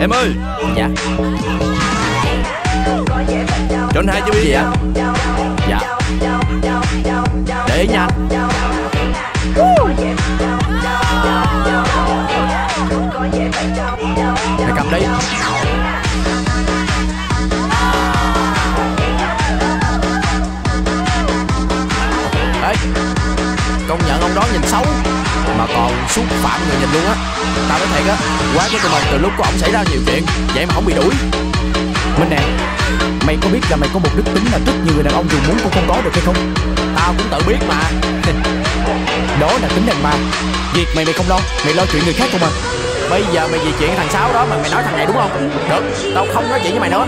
Em ơi. Dạ. Cho anh hai chứ biết gì ạ? Dạ. Để ý nha anh. Hãy cầm đi. Đấy. Công nhận ông đó nhìn xấu mà còn xúc phạm người nhìn luôn á. Tao nói thiệt á, quá với tụi mình từ lúc của ông xảy ra nhiều chuyện vậy mà không bị đuổi. Minh nè, mày có biết là mày có một đức tính là tức như người đàn ông dù muốn cũng không có được hay không? Tao cũng tự biết mà. Đó là tính đàn bà. Việc mày không lo, mày lo chuyện người khác của mình. Bây giờ mày vì chuyện thằng Sáu đó mà mày nói thằng này đúng không? Được, tao không nói chuyện với mày nữa.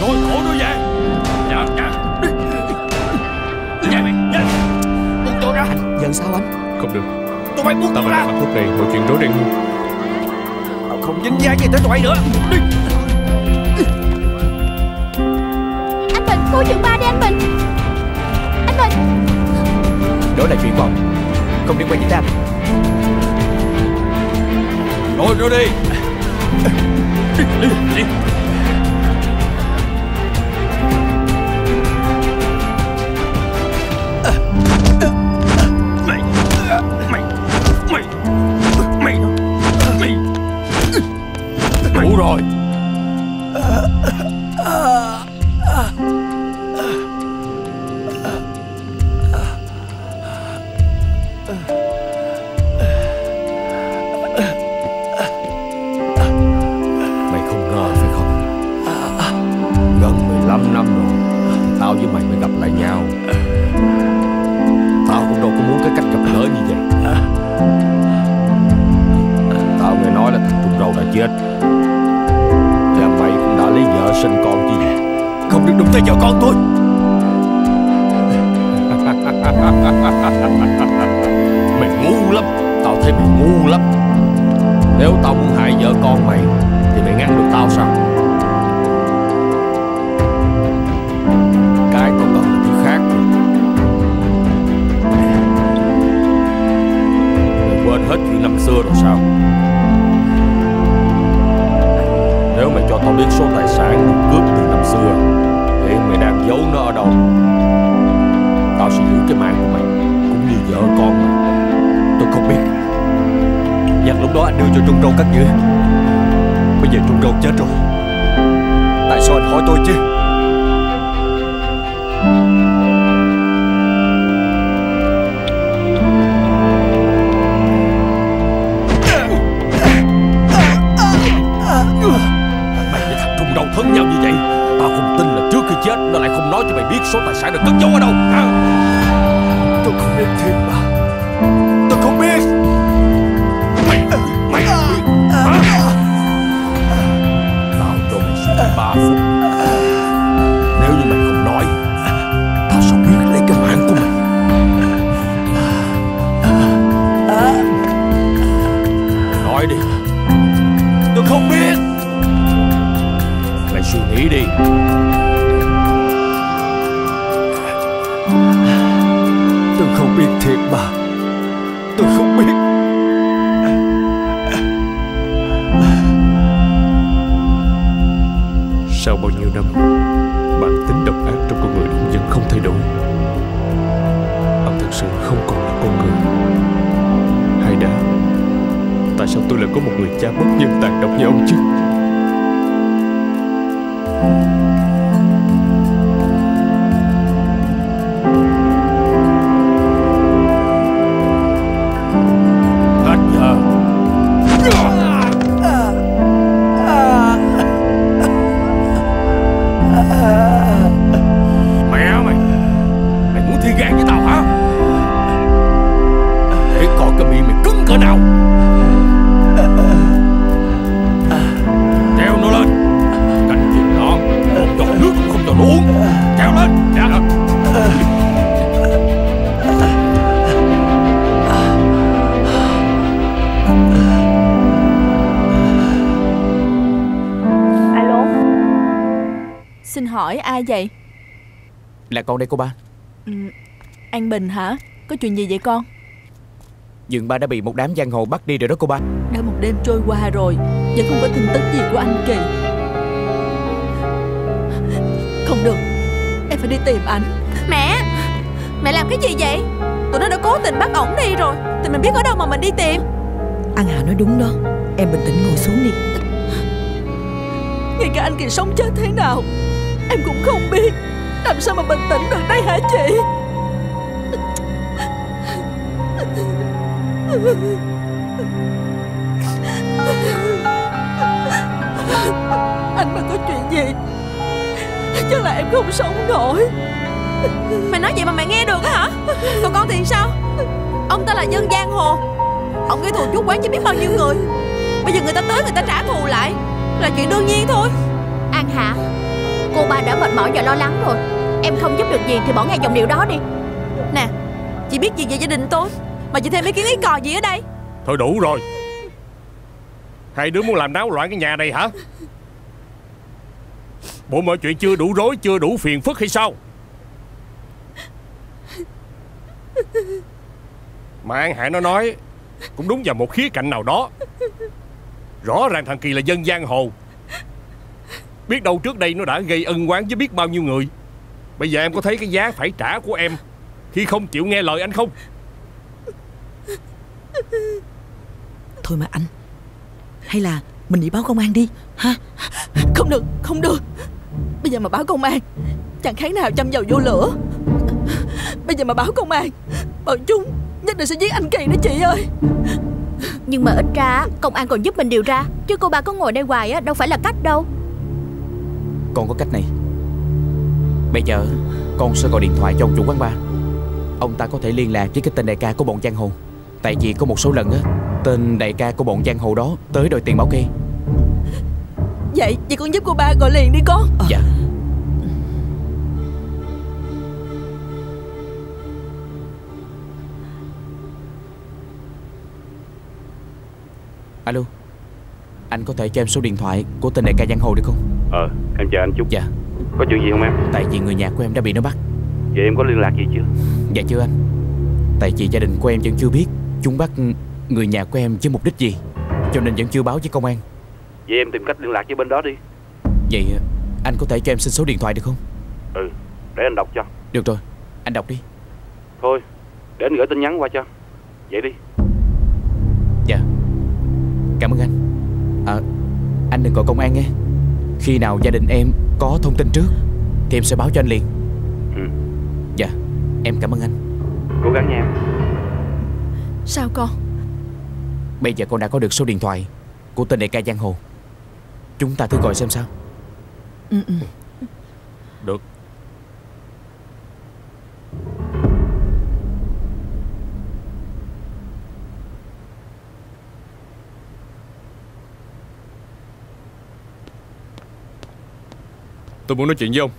Thôi khổ nó về. Dạ. Dạ. Dạ mày. Làm sao anh? Không được. Tụi bay buộc tao ra. Tao này mọi chuyện rối ren luôn. Tao không dính dáng gì tới tụi bay nữa. Đi. Anh Bình, cô trưởng ba đi anh Bình. Anh Bình. Đó là chuyện của ông, không liên quan đến anh. Rồi rồi đi. Đi. Đủ rồi. Mày không ngờ phải không? Gần 15 năm rồi tao với mày mới gặp lại nhau. Tao cũng đâu có muốn cái cách gặp gỡ như vậy. Tao nghe nói là thằng Trung Râu đã chết, lấy vợ sinh con gì. Không được đụng tới vợ con tôi. Mày ngu lắm. Tao thấy mày ngu lắm. Nếu tao muốn hại vợ con mày thì mày ngăn được tao sao? Cái tao cần là thứ khác. Mày quên hết chuyện năm xưa rồi sao? Nếu mày cho tao biết số tài sản được cướp từ năm xưa, thì mày đang giấu nó ở đâu, tao sẽ giữ cái mạng của mày cũng như vợ con mày. Tôi không biết. Nhặt lúc đó anh đưa cho Trung Râu cắt nhựa. Bây giờ Trung Râu chết rồi, tại sao anh hỏi tôi chứ? Thân nhau như vậy, tao không tin là trước khi chết nó lại không nói cho mày biết số tài sản được cất giấu ở đâu hả? Tôi không biết thiệt mà. Tôi không biết. Mày hả? Tao cho mày suy nghĩ 3 phút. Nếu như mày không nói, tao sẽ biết lấy cái mạng của mày. Nói đi. Tôi không biết. Suy nghĩ đi. Tôi không biết thiệt mà. Tôi không biết. Sau bao nhiêu năm, bản tính độc ác trong con người vẫn không thay đổi. Anh thực sự không còn là con người. Hay đã, tại sao tôi lại có một người cha bất nhân tàn độc như ông chứ? Ai vậy? Là con đây cô ba. An Bình hả? Có chuyện gì vậy con? Dượng ba đã bị một đám giang hồ bắt đi rồi đó cô ba. Đã một đêm trôi qua rồi, vẫn không có tin tức gì của anh Kỳ. Không được, em phải đi tìm anh. Mẹ! Mẹ làm cái gì vậy? Tụi nó đã cố tình bắt ổng đi rồi, thì mình biết ở đâu mà mình đi tìm. An Hà nói đúng đó. Em bình tĩnh ngồi xuống đi. Ngay cả anh Kỳ sống chết thế nào em cũng không biết, làm sao mà bình tĩnh được đây hả chị? Anh mà có chuyện gì chắc là em không sống nổi. Mày nói vậy mà mày nghe được hả? Còn con thì sao? Ông ta là dân giang hồ, ông gây thù chuốc oán chứ biết bao nhiêu người. Bây giờ người ta tới người ta trả thù lại là chuyện đương nhiên thôi. An Hạ, cô ba đã mệt mỏi và lo lắng rồi. Em không giúp được gì thì bỏ ngay dòng điều đó đi. Nè, Chị biết gì về gia đình tôi mà chị thêm mấy cái lý cò gì ở đây? Thôi đủ rồi. Hai đứa muốn làm náo loạn cái nhà này hả? Bộ mọi chuyện chưa đủ rối, chưa đủ phiền phức hay sao? Mà An Hạ nó nói cũng đúng vào một khía cạnh nào đó. Rõ ràng thằng Kỳ là dân giang hồ, biết đâu trước đây nó đã gây ân oán với biết bao nhiêu người. Bây giờ em có thấy cái giá phải trả của em khi không chịu nghe lời anh không? Thôi mà anh, hay là mình đi báo công an đi ha? Không được, không được. Bây giờ mà báo công an chẳng khác nào châm dầu vô lửa. Bây giờ mà báo công an bọn chúng nhất định sẽ giết anh Kỳ đó chị ơi. Nhưng mà ít ra công an còn giúp mình điều tra, chứ cô ba có ngồi đây hoài á, đâu phải là cách đâu. Con có cách này. Bây giờ con sẽ gọi điện thoại cho ông chủ quán bar. Ông ta có thể liên lạc với cái tên đại ca của bọn giang hồ. Tại vì có một số lần á, tên đại ca của bọn giang hồ đó tới đòi tiền bảo kê. Vậy chị con giúp cô ba gọi liền đi con. Dạ. Alo, anh có thể cho em số điện thoại của tên đại ca giang hồ được không? Em chờ anh chút. Dạ. Có chuyện gì không em? Tại vì người nhà của em đã bị nó bắt. Vậy em có liên lạc gì chưa? Dạ chưa anh. Tại vì gia đình của em vẫn chưa biết chúng bắt người nhà của em với mục đích gì, cho nên vẫn chưa báo với công an. Vậy em tìm cách liên lạc với bên đó đi. Vậy anh có thể cho em xin số điện thoại được không? Ừ, để anh đọc cho. Được rồi, anh đọc đi. Thôi, để anh gửi tin nhắn qua cho. Vậy đi. Dạ. Cảm ơn anh. Anh đừng gọi công an nghe. Khi nào gia đình em có thông tin trước thì em sẽ báo cho anh liền. Dạ, em cảm ơn anh. Cố gắng nha em. Sao con? Bây giờ con đã có được số điện thoại của tên đại ca giang hồ. Chúng ta thử gọi xem sao. Được. Tôi muốn nói chuyện với ông.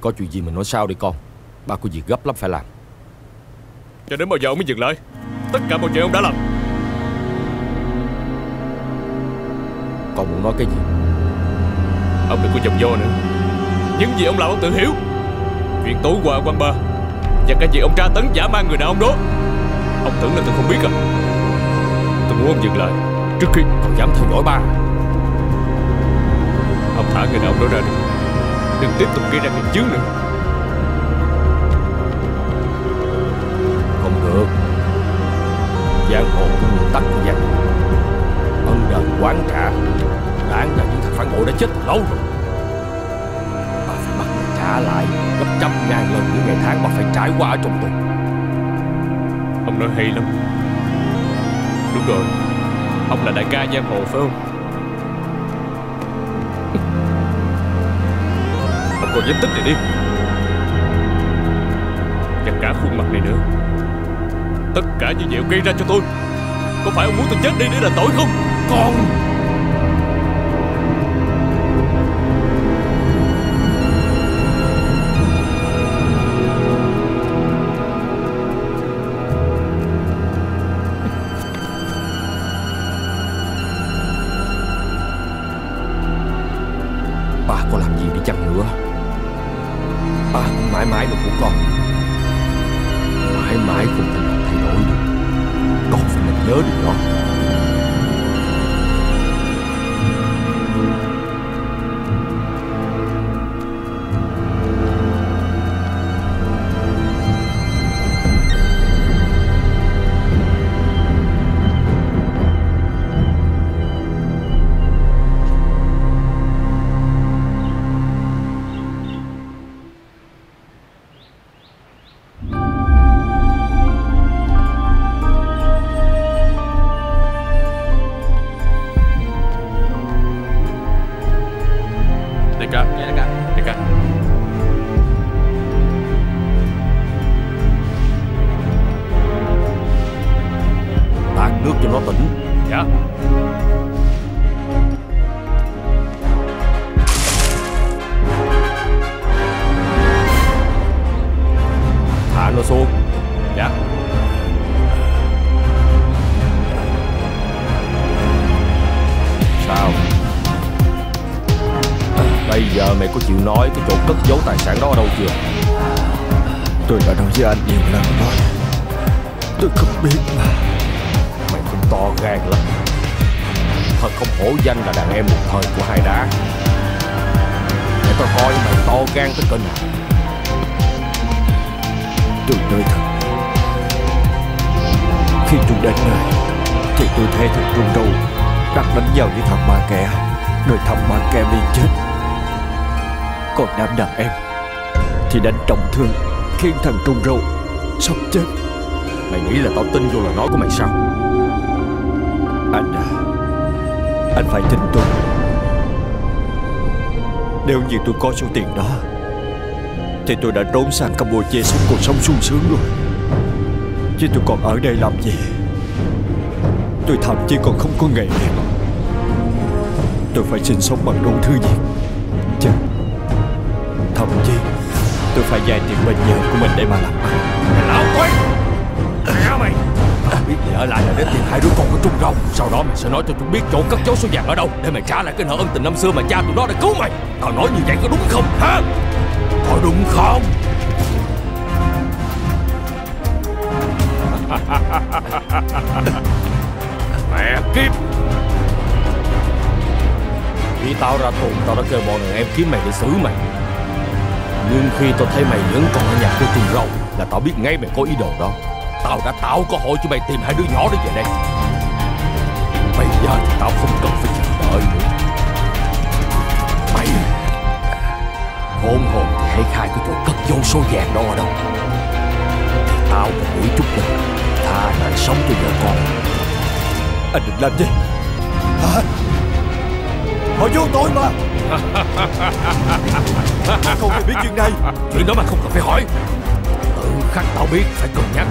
Có chuyện gì mình nói sau đi con. Ba có việc gấp lắm phải làm. Cho đến bao giờ ông mới dừng lại? Tất cả mọi chuyện ông đã làm. Con muốn nói cái gì? Ông đừng có vòng vo nữa. Những gì ông làm ông tự hiểu. Chuyện tối qua quán bar và cái việc ông tra tấn dã man người đàn ông đó, ông tưởng là tôi không biết à? Tôi muốn ông dừng lại trước khi còn dám theo dõi ba. Ông thả người đàn ông đó ra đi. Đừng tiếp tục gây ra cái chướng nữa. Không được. Giang hồ của nguyên tắc của giang hồ. Ân đền quán trả. Đáng là những thằng phản bội đã chết từ lâu rồi. Bà phải bắt mình trả lại gấp trăm ngàn lần những ngày tháng bà phải trải qua ở trong tù. Ông nói hay lắm. Đúng rồi, ông là đại ca giang hồ phải không? Còn dám tích này đi. Và cả khuôn mặt này nữa. Tất cả những gì ông gây ra cho tôi, có phải ông muốn tôi chết đi để là tội không? Con anh rồi xuống. Dạ. Sao? Bây giờ mày có chịu nói cái chỗ cất giấu tài sản đó ở đâu chưa? Tôi đã nói với anh nhiều lần rồi, tôi không biết mà. Mày cũng to gan lắm. Thật không hổ danh là đàn em một thời của Hai Đá. Để tao coi mày to gan tới cỡ nào. Tôi nói thật, khi tôi đến nơi thì tôi thấy thằng Trung Đầu đặt đánh nhau với thằng Ma Kè, rồi thằng Ma Kè bị chết. Còn đám đàn em thì đánh trọng thương khiến thằng Trung Đầu sắp chết. Mày nghĩ là tao tin vô lời nói của mày sao? Anh phải tin tôi. Nếu như tôi có số tiền đó thì tôi đã trốn sang Campuchia sống cuộc sống sung sướng rồi, chứ tôi còn ở đây làm gì? Tôi thậm chí còn không có nghề nghiệp. Tôi phải sinh sống bằng đủ thứ việc, chứ thậm chí tôi phải dành tiền bên nhờ của mình để mà làm ăn. Lão quái, ra mày! Biết mày ở lại là để tìm hai đứa con của Trung Rồng. Sau đó mày sẽ nói cho chúng biết chỗ cất giấu số vàng ở đâu, để mày trả lại cái nợ ân tình năm xưa mà cha tụi nó đã cứu mày. Tao nói như vậy có đúng không hả? Có đúng không? Mẹ kiếp! Khi tao ra tù, tao đã kêu bọn người em kiếm mày để xử mày. Nhưng khi tao thấy mày vẫn còn ở nhà của Trung Rồng là tao biết ngay mày có ý đồ đó. Tao đã tạo cơ hội cho mày tìm hai đứa nhỏ đó về đây. Bây giờ thì tao không cần phải chờ đợi nữa. Mày khôn hồn thì hãy khai cái chỗ cất giấu số vàng đó ở đâu. Thì tao còn nghĩ chút nữa, tha lại sống cho vợ con. Anh định làm gì hả? Họ vô tội mà. Không phải biết chuyện này. Chuyện đó mà không cần phải hỏi. Tự khắc tao biết phải cân nhắc.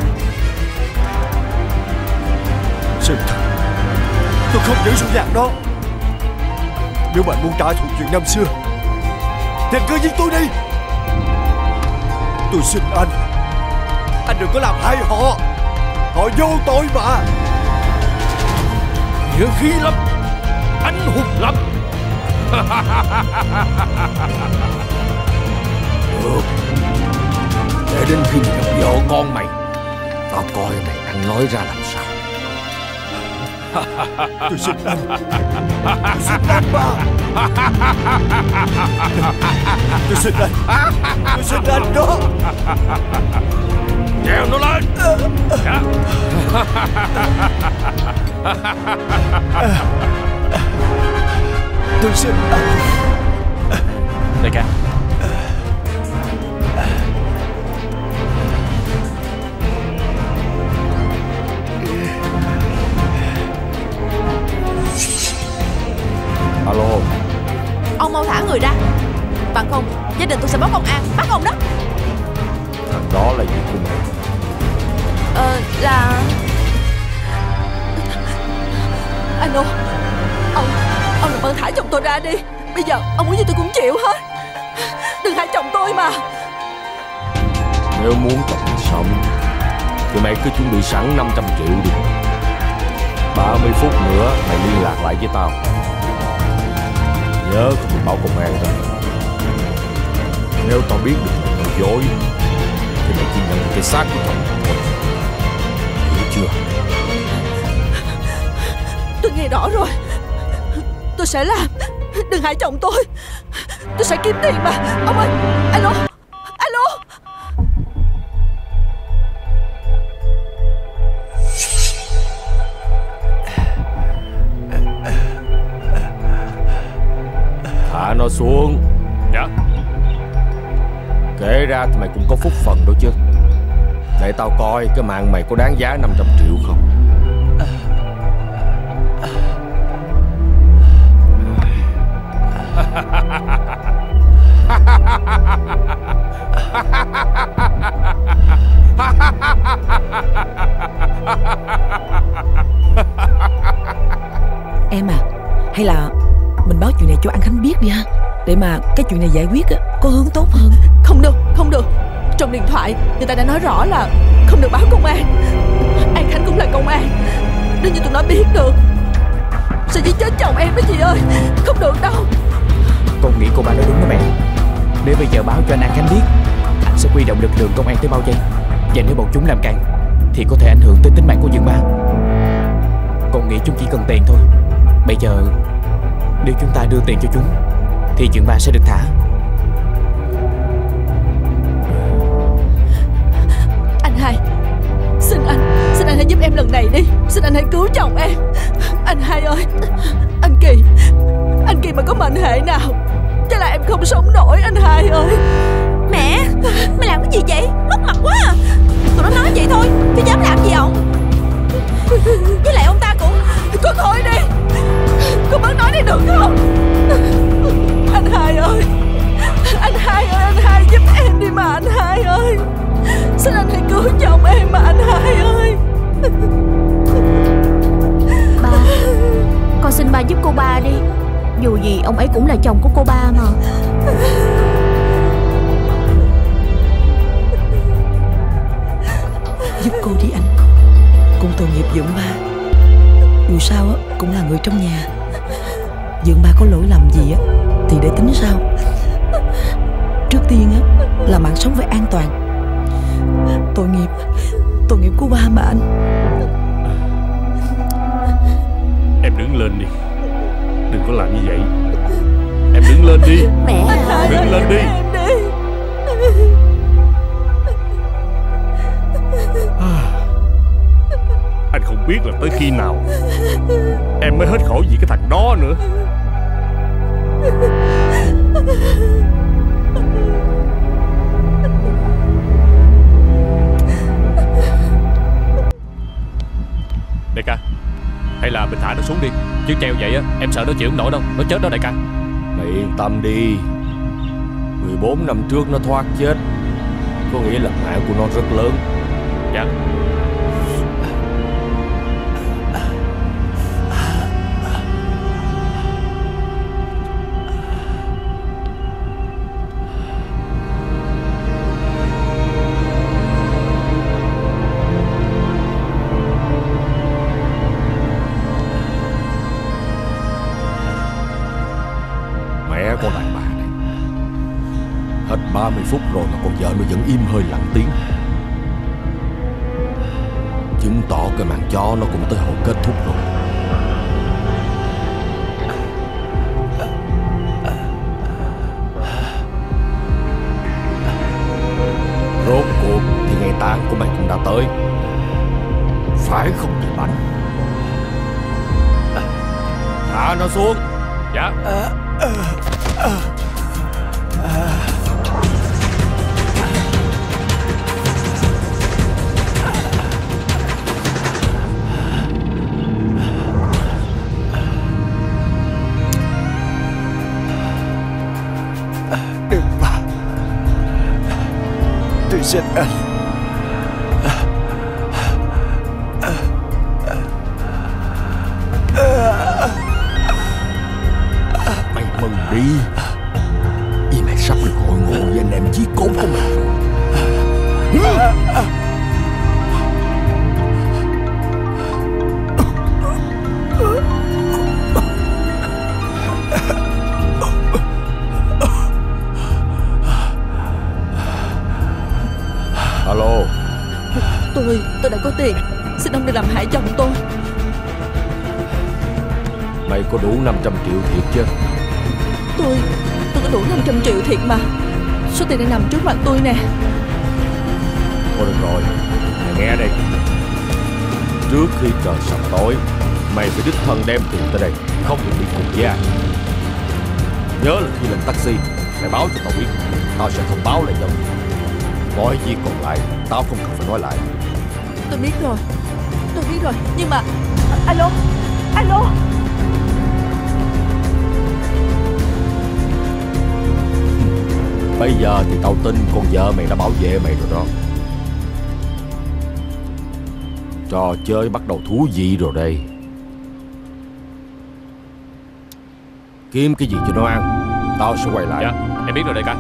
Sự thật, tôi không giữ số vàng đó. Nếu bạn muốn trả thù chuyện năm xưa thì cứ giết tôi đi. Tôi xin anh, anh đừng có làm hại họ. Họ vô tội mà. Nghĩa khí lắm, anh hùng lắm. Được, để đến khi mày gặp vợ con mày, tao coi mày ăn nói ra làm sao. Tôi xin anh, tôi xin anh mà. Tôi xin anh, tôi xin anh đó. Treo nó lên. Tôi xin anh. Đại ca, alo. Ông mau thả người ra, bằng không gia đình tôi sẽ báo công an bắt ông đó. Thằng đó là gì của mày? Là alo. Ông làm ơn thả chồng tôi ra đi. Bây giờ ông muốn gì tôi cũng chịu hết. Đừng hại chồng tôi mà. Nếu muốn chồng sống thì mày cứ chuẩn bị sẵn 500 triệu đi. 30 phút nữa mày liên lạc lại với tao. Nhớ không báo công an ra. Nếu tao biết được mày nói dối thì mày chỉ nhận được cái xác của chồng thôi. Hiểu chưa? Tôi nghe rõ rồi. Tôi sẽ làm. Đừng hại chồng tôi. Tôi sẽ kiếm tiền mà. Ông ơi. Alo. Alo. Thả nó xuống. Dạ. Kể ra thì mày cũng có phúc phần đó chứ. Để tao coi cái mạng mày có đáng giá 500 triệu không. Em à, hay là mình báo chuyện này cho anh Khánh biết đi ha, để mà cái chuyện này giải quyết có hướng tốt hơn. Không được, không được. Trong điện thoại người ta đã nói rõ là không được báo công an. An Khánh cũng là công an, đương nhiên tụi nó biết được sẽ giết chết chồng em đó chị ơi. Không được đâu. Con nghĩ cô bà nói đúng đó mẹ. Nếu bây giờ báo cho anh An Khánh biết, anh sẽ huy động lực lượng công an tới bao vây. Và nếu bọn chúng làm càn thì có thể ảnh hưởng tới tính mạng của Dương Ba. Con nghĩ chúng chỉ cần tiền thôi. Bây giờ nếu chúng ta đưa tiền cho chúng thì Dương Ba sẽ được thả. Anh Hai, xin anh hãy giúp em lần này đi. Xin anh hãy cứu chồng em. Anh Hai ơi, anh Kỳ mà có mệnh hệ nào chắc là em không sống nổi anh Hai ơi. Mẹ, mày làm cái gì vậy? Mất mặt quá à. Tụi nó nói vậy thôi chứ dám làm gì ông. Với lại ông ta cũng... Cô thôi đi, cô bớt nói đi được không? Anh Hai ơi, anh Hai ơi, anh Hai giúp em đi mà anh Hai ơi. Xin anh hãy cứu chồng em mà anh Hai ơi. Ba, con xin ba giúp cô ba đi. Dù gì ông ấy cũng là chồng của cô ba mà. Giúp cô đi anh. Cũng tội nghiệp Dượng Ba, dù sao cũng là người trong nhà. Dượng Ba có lỗi lầm gì thì để tính sao. Trước tiên là mạng sống phải an toàn. Tội nghiệp của ba mà anh. Em đứng lên đi, đừng có làm như vậy. Em đứng lên đi. Mẹ, đứng lên đi. Anh không biết là tới khi nào em mới hết khổ vì cái thằng đó nữa. Đại ca, hay là mình thả nó xuống đi, chứ treo vậy em sợ nó chịu không nổi đâu. Nó chết đó đại ca. Mày yên tâm đi. 14 năm trước nó thoát chết, có nghĩa là mạng của nó rất lớn. Dạ. Con đàn bà này hết 30 phút rồi mà con vợ nó vẫn im hơi lặng tiếng, chứng tỏ cái màn chó nó cũng tới hồi kết thúc rồi. Rốt cuộc thì ngày tang của mày cũng đã tới, phải không chị Bánh? Thả nó xuống. Dạ. Đừng mà, tôi giết anh. Vì mày sắp được hội ngộ với anh em chí cốt của mày rồi. Alo. Tôi đã có tiền. Xin ông đừng làm hại chồng tôi. Mày có đủ 500 triệu thiệt chứ? Tôi có đủ 500 triệu thiệt mà. Số tiền đang nằm trước mặt tôi nè. Thôi được rồi, mày nghe đây. Trước khi trời sập tối, mày phải đích thân đem tiền tới đây, không được đi cùng với ai. Nhớ là khi lên taxi mày báo cho tao biết, tao sẽ thông báo lại cho mày. Mọi việc còn lại tao không cần phải nói lại. Tôi biết rồi. Nhưng mà Alo. Bây giờ thì tao tin con vợ mày đã bảo vệ mày rồi đó. Trò chơi bắt đầu thú vị rồi đây. Kiếm cái gì cho nó ăn, tao sẽ quay lại. Dạ, em biết rồi đại ca.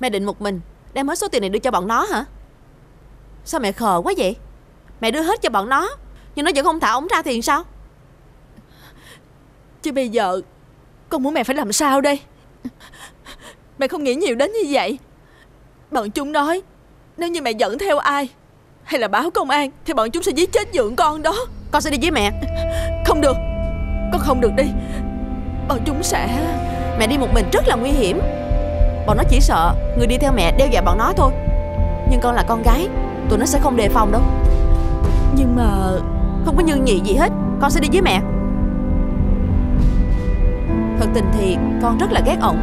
Mẹ định một mình đem hết số tiền này đưa cho bọn nó hả? Sao mẹ khờ quá vậy? Mẹ đưa hết cho bọn nó nhưng nó vẫn không thả ống ra thì sao? Chứ bây giờ con muốn mẹ phải làm sao đây? Mẹ không nghĩ nhiều đến như vậy. Bọn chúng nói nếu như mẹ dẫn theo ai hay là báo công an thì bọn chúng sẽ giết chết dượng con đó. Con sẽ đi với mẹ. Không được. Con không được đi. Bọn chúng sẽ... Mẹ đi một mình rất là nguy hiểm. Bọn nó chỉ sợ người đi theo mẹ đeo dọa bọn nó thôi. Nhưng con là con gái, tụi nó sẽ không đề phòng đâu. Nhưng mà... Không có nhưng nhị gì hết. Con sẽ đi với mẹ. Thật tình thì con rất là ghét ổng,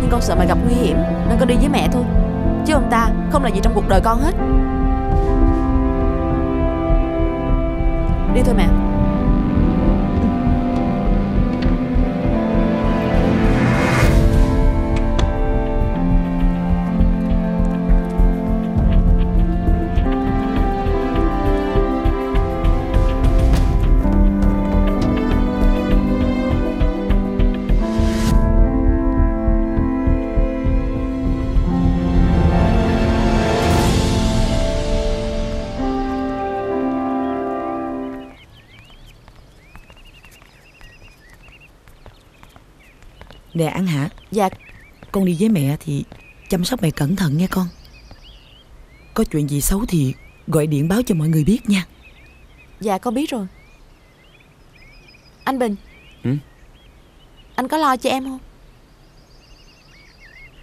nhưng con sợ mẹ gặp nguy hiểm nên con đi với mẹ thôi. Chứ ông ta không là gì trong cuộc đời con hết. Đi thôi mẹ. Nè An hả? Dạ. Con đi với mẹ thì chăm sóc mẹ cẩn thận nha con. Có chuyện gì xấu thì gọi điện báo cho mọi người biết nha. Dạ con biết rồi. Anh Bình. Ừ? Anh có lo cho em không?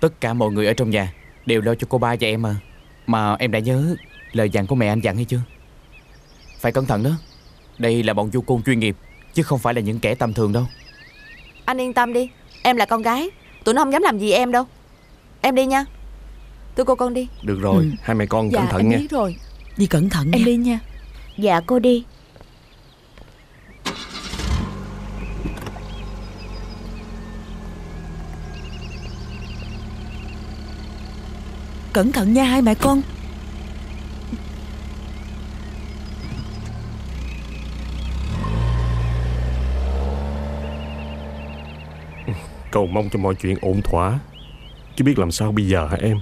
Tất cả mọi người ở trong nhà đều lo cho cô ba và em à. Mà em đã nhớ lời dặn của mẹ anh dặn hay chưa? Phải cẩn thận đó. Đây là bọn du côn chuyên nghiệp chứ không phải là những kẻ tầm thường đâu. Anh yên tâm đi. Em là con gái, tụi nó không dám làm gì em đâu. Em đi nha. Tụi cô con đi. Được rồi, hai mẹ con cẩn thận nha. Dạ, biết rồi. Đi cẩn thận nha. Em đi nha. Dạ, cô đi. Cẩn thận nha hai mẹ con. Cầu mong cho mọi chuyện ổn thỏa, chứ biết làm sao bây giờ hả em?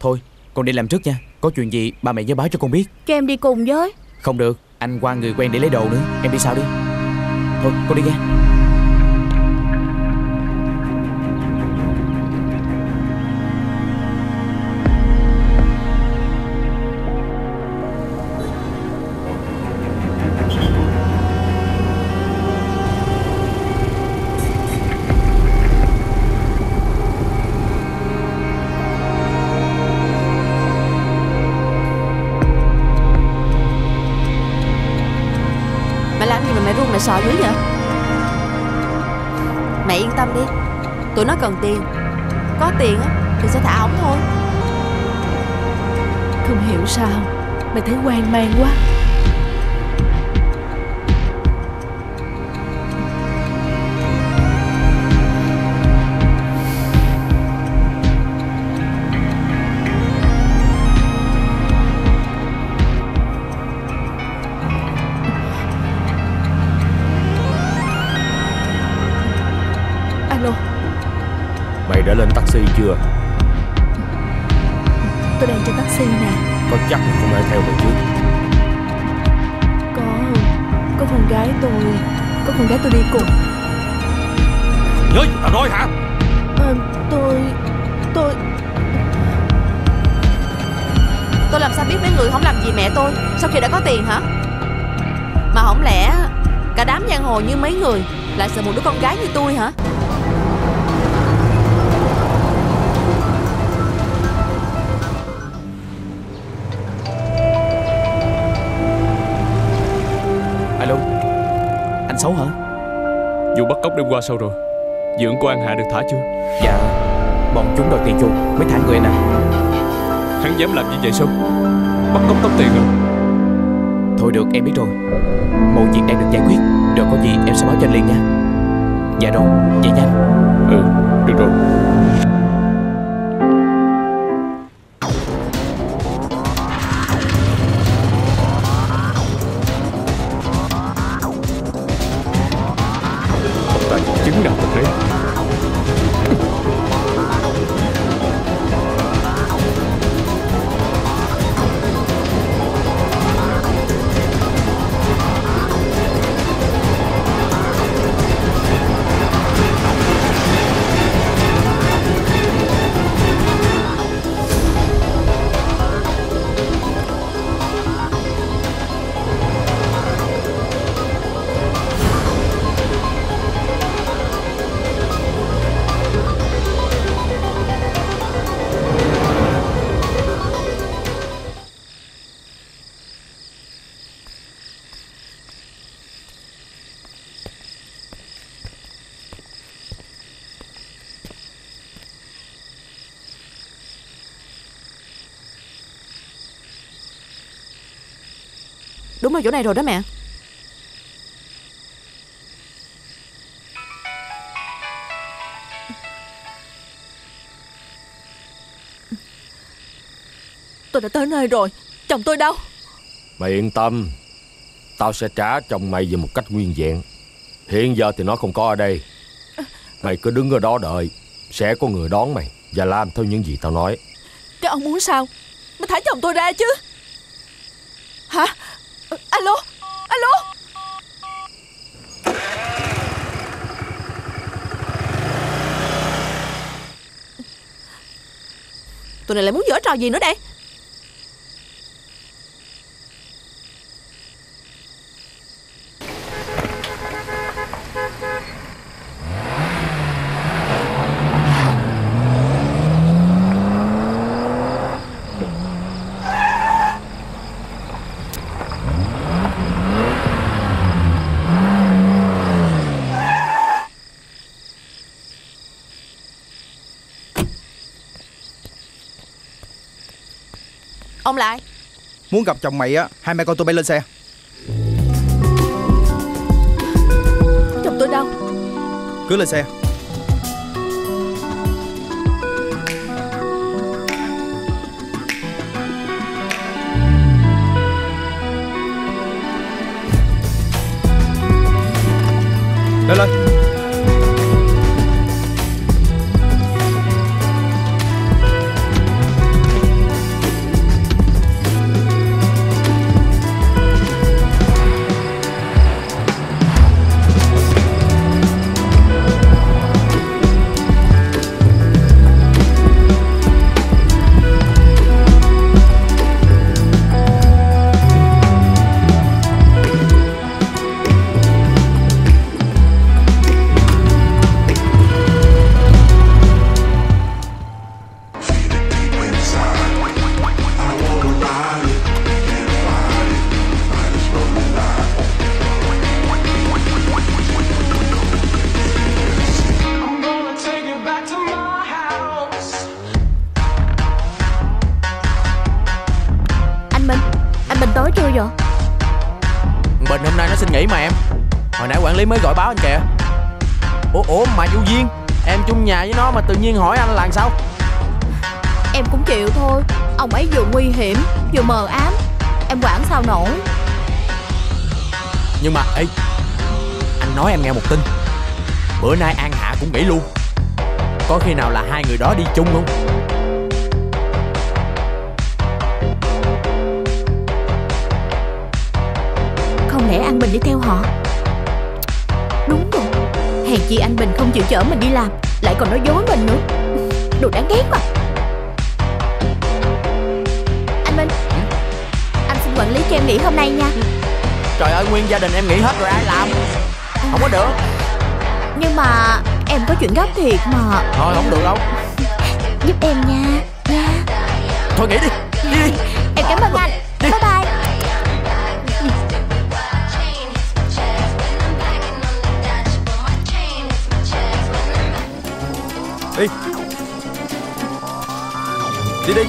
Thôi con đi làm trước nha. Có chuyện gì ba mẹ nhớ báo cho con biết. Cho em đi cùng với. Không được, anh qua người quen để lấy đồ nữa. Em đi sao đi. Thôi con đi nha. Sợ dữ vậy? Mẹ yên tâm đi, tụi nó cần tiền, có tiền thì sẽ thả ổng thôi. Không hiểu sao mẹ thấy hoang mang quá. Đã lên taxi chưa? Tôi đang trên taxi nè. Có chắc không ai theo tôi chứ? Có con gái tôi. Có con gái tôi đi cùng. Nhớ gì tao nói hả? Tôi làm sao biết mấy người không làm gì mẹ tôi sau khi đã có tiền hả? Mà không lẽ cả đám giang hồ như mấy người lại sợ một đứa con gái như tôi hả? Xấu hả? Vụ bắt cóc đêm qua sao rồi? Dưỡng của An Hạ được thả chưa? Dạ, bọn chúng đòi tiền chuộc mới thả người nè. Hắn dám làm như vậy sao? Bắt cóc tống tiền rồi. Thôi được, em biết rồi. Mọi chuyện đang được giải quyết. Rồi có gì em sẽ báo cho anh liền nha. Dạ rồi, vậy nhanh. Ừ, được rồi. Chứng nào thật đấy. Đúng là chỗ này rồi đó mẹ. Tôi đã tới nơi rồi. Chồng tôi đâu? Mày yên tâm, tao sẽ trả chồng mày về một cách nguyên vẹn. Hiện giờ thì nó không có ở đây. Mày cứ đứng ở đó đợi, sẽ có người đón mày và làm theo những gì tao nói. Cái ông muốn sao? Mày thả chồng tôi ra chứ. Hả? Alo, alo. Tụi này lại muốn giở trò gì nữa đây? Ông lại muốn gặp chồng mày á, hai mẹ con tôi bay lên xe. Chồng tôi đâu? Cứ lên xe. Lên lên. Mới gọi báo anh kìa. Ủa mà Du Duyên, em chung nhà với nó mà tự nhiên hỏi anh là sao? Em cũng chịu thôi. Ông ấy vừa nguy hiểm vừa mờ ám, em quản sao nổi. Nhưng mà ê, anh nói em nghe một tin. Bữa nay An Hạ cũng nghỉ luôn. Có khi nào là hai người đó đi chung không? Không lẽ An Bình đi theo họ? Đúng rồi, hèn chi anh Bình không chịu chở mình đi làm, lại còn nói dối mình nữa. Đồ đáng ghét mà. Anh Minh, anh xin quản lý cho em nghỉ hôm nay nha. Trời ơi, nguyên gia đình em nghỉ hết rồi ai làm? Không có được. Nhưng mà em có chuyện gấp thiệt mà. Thôi không được đâu. Giúp em nha, nha. Thôi nghỉ đi, đi đi. Em cảm ơn anh. Bye bye. Đi. Đi đi.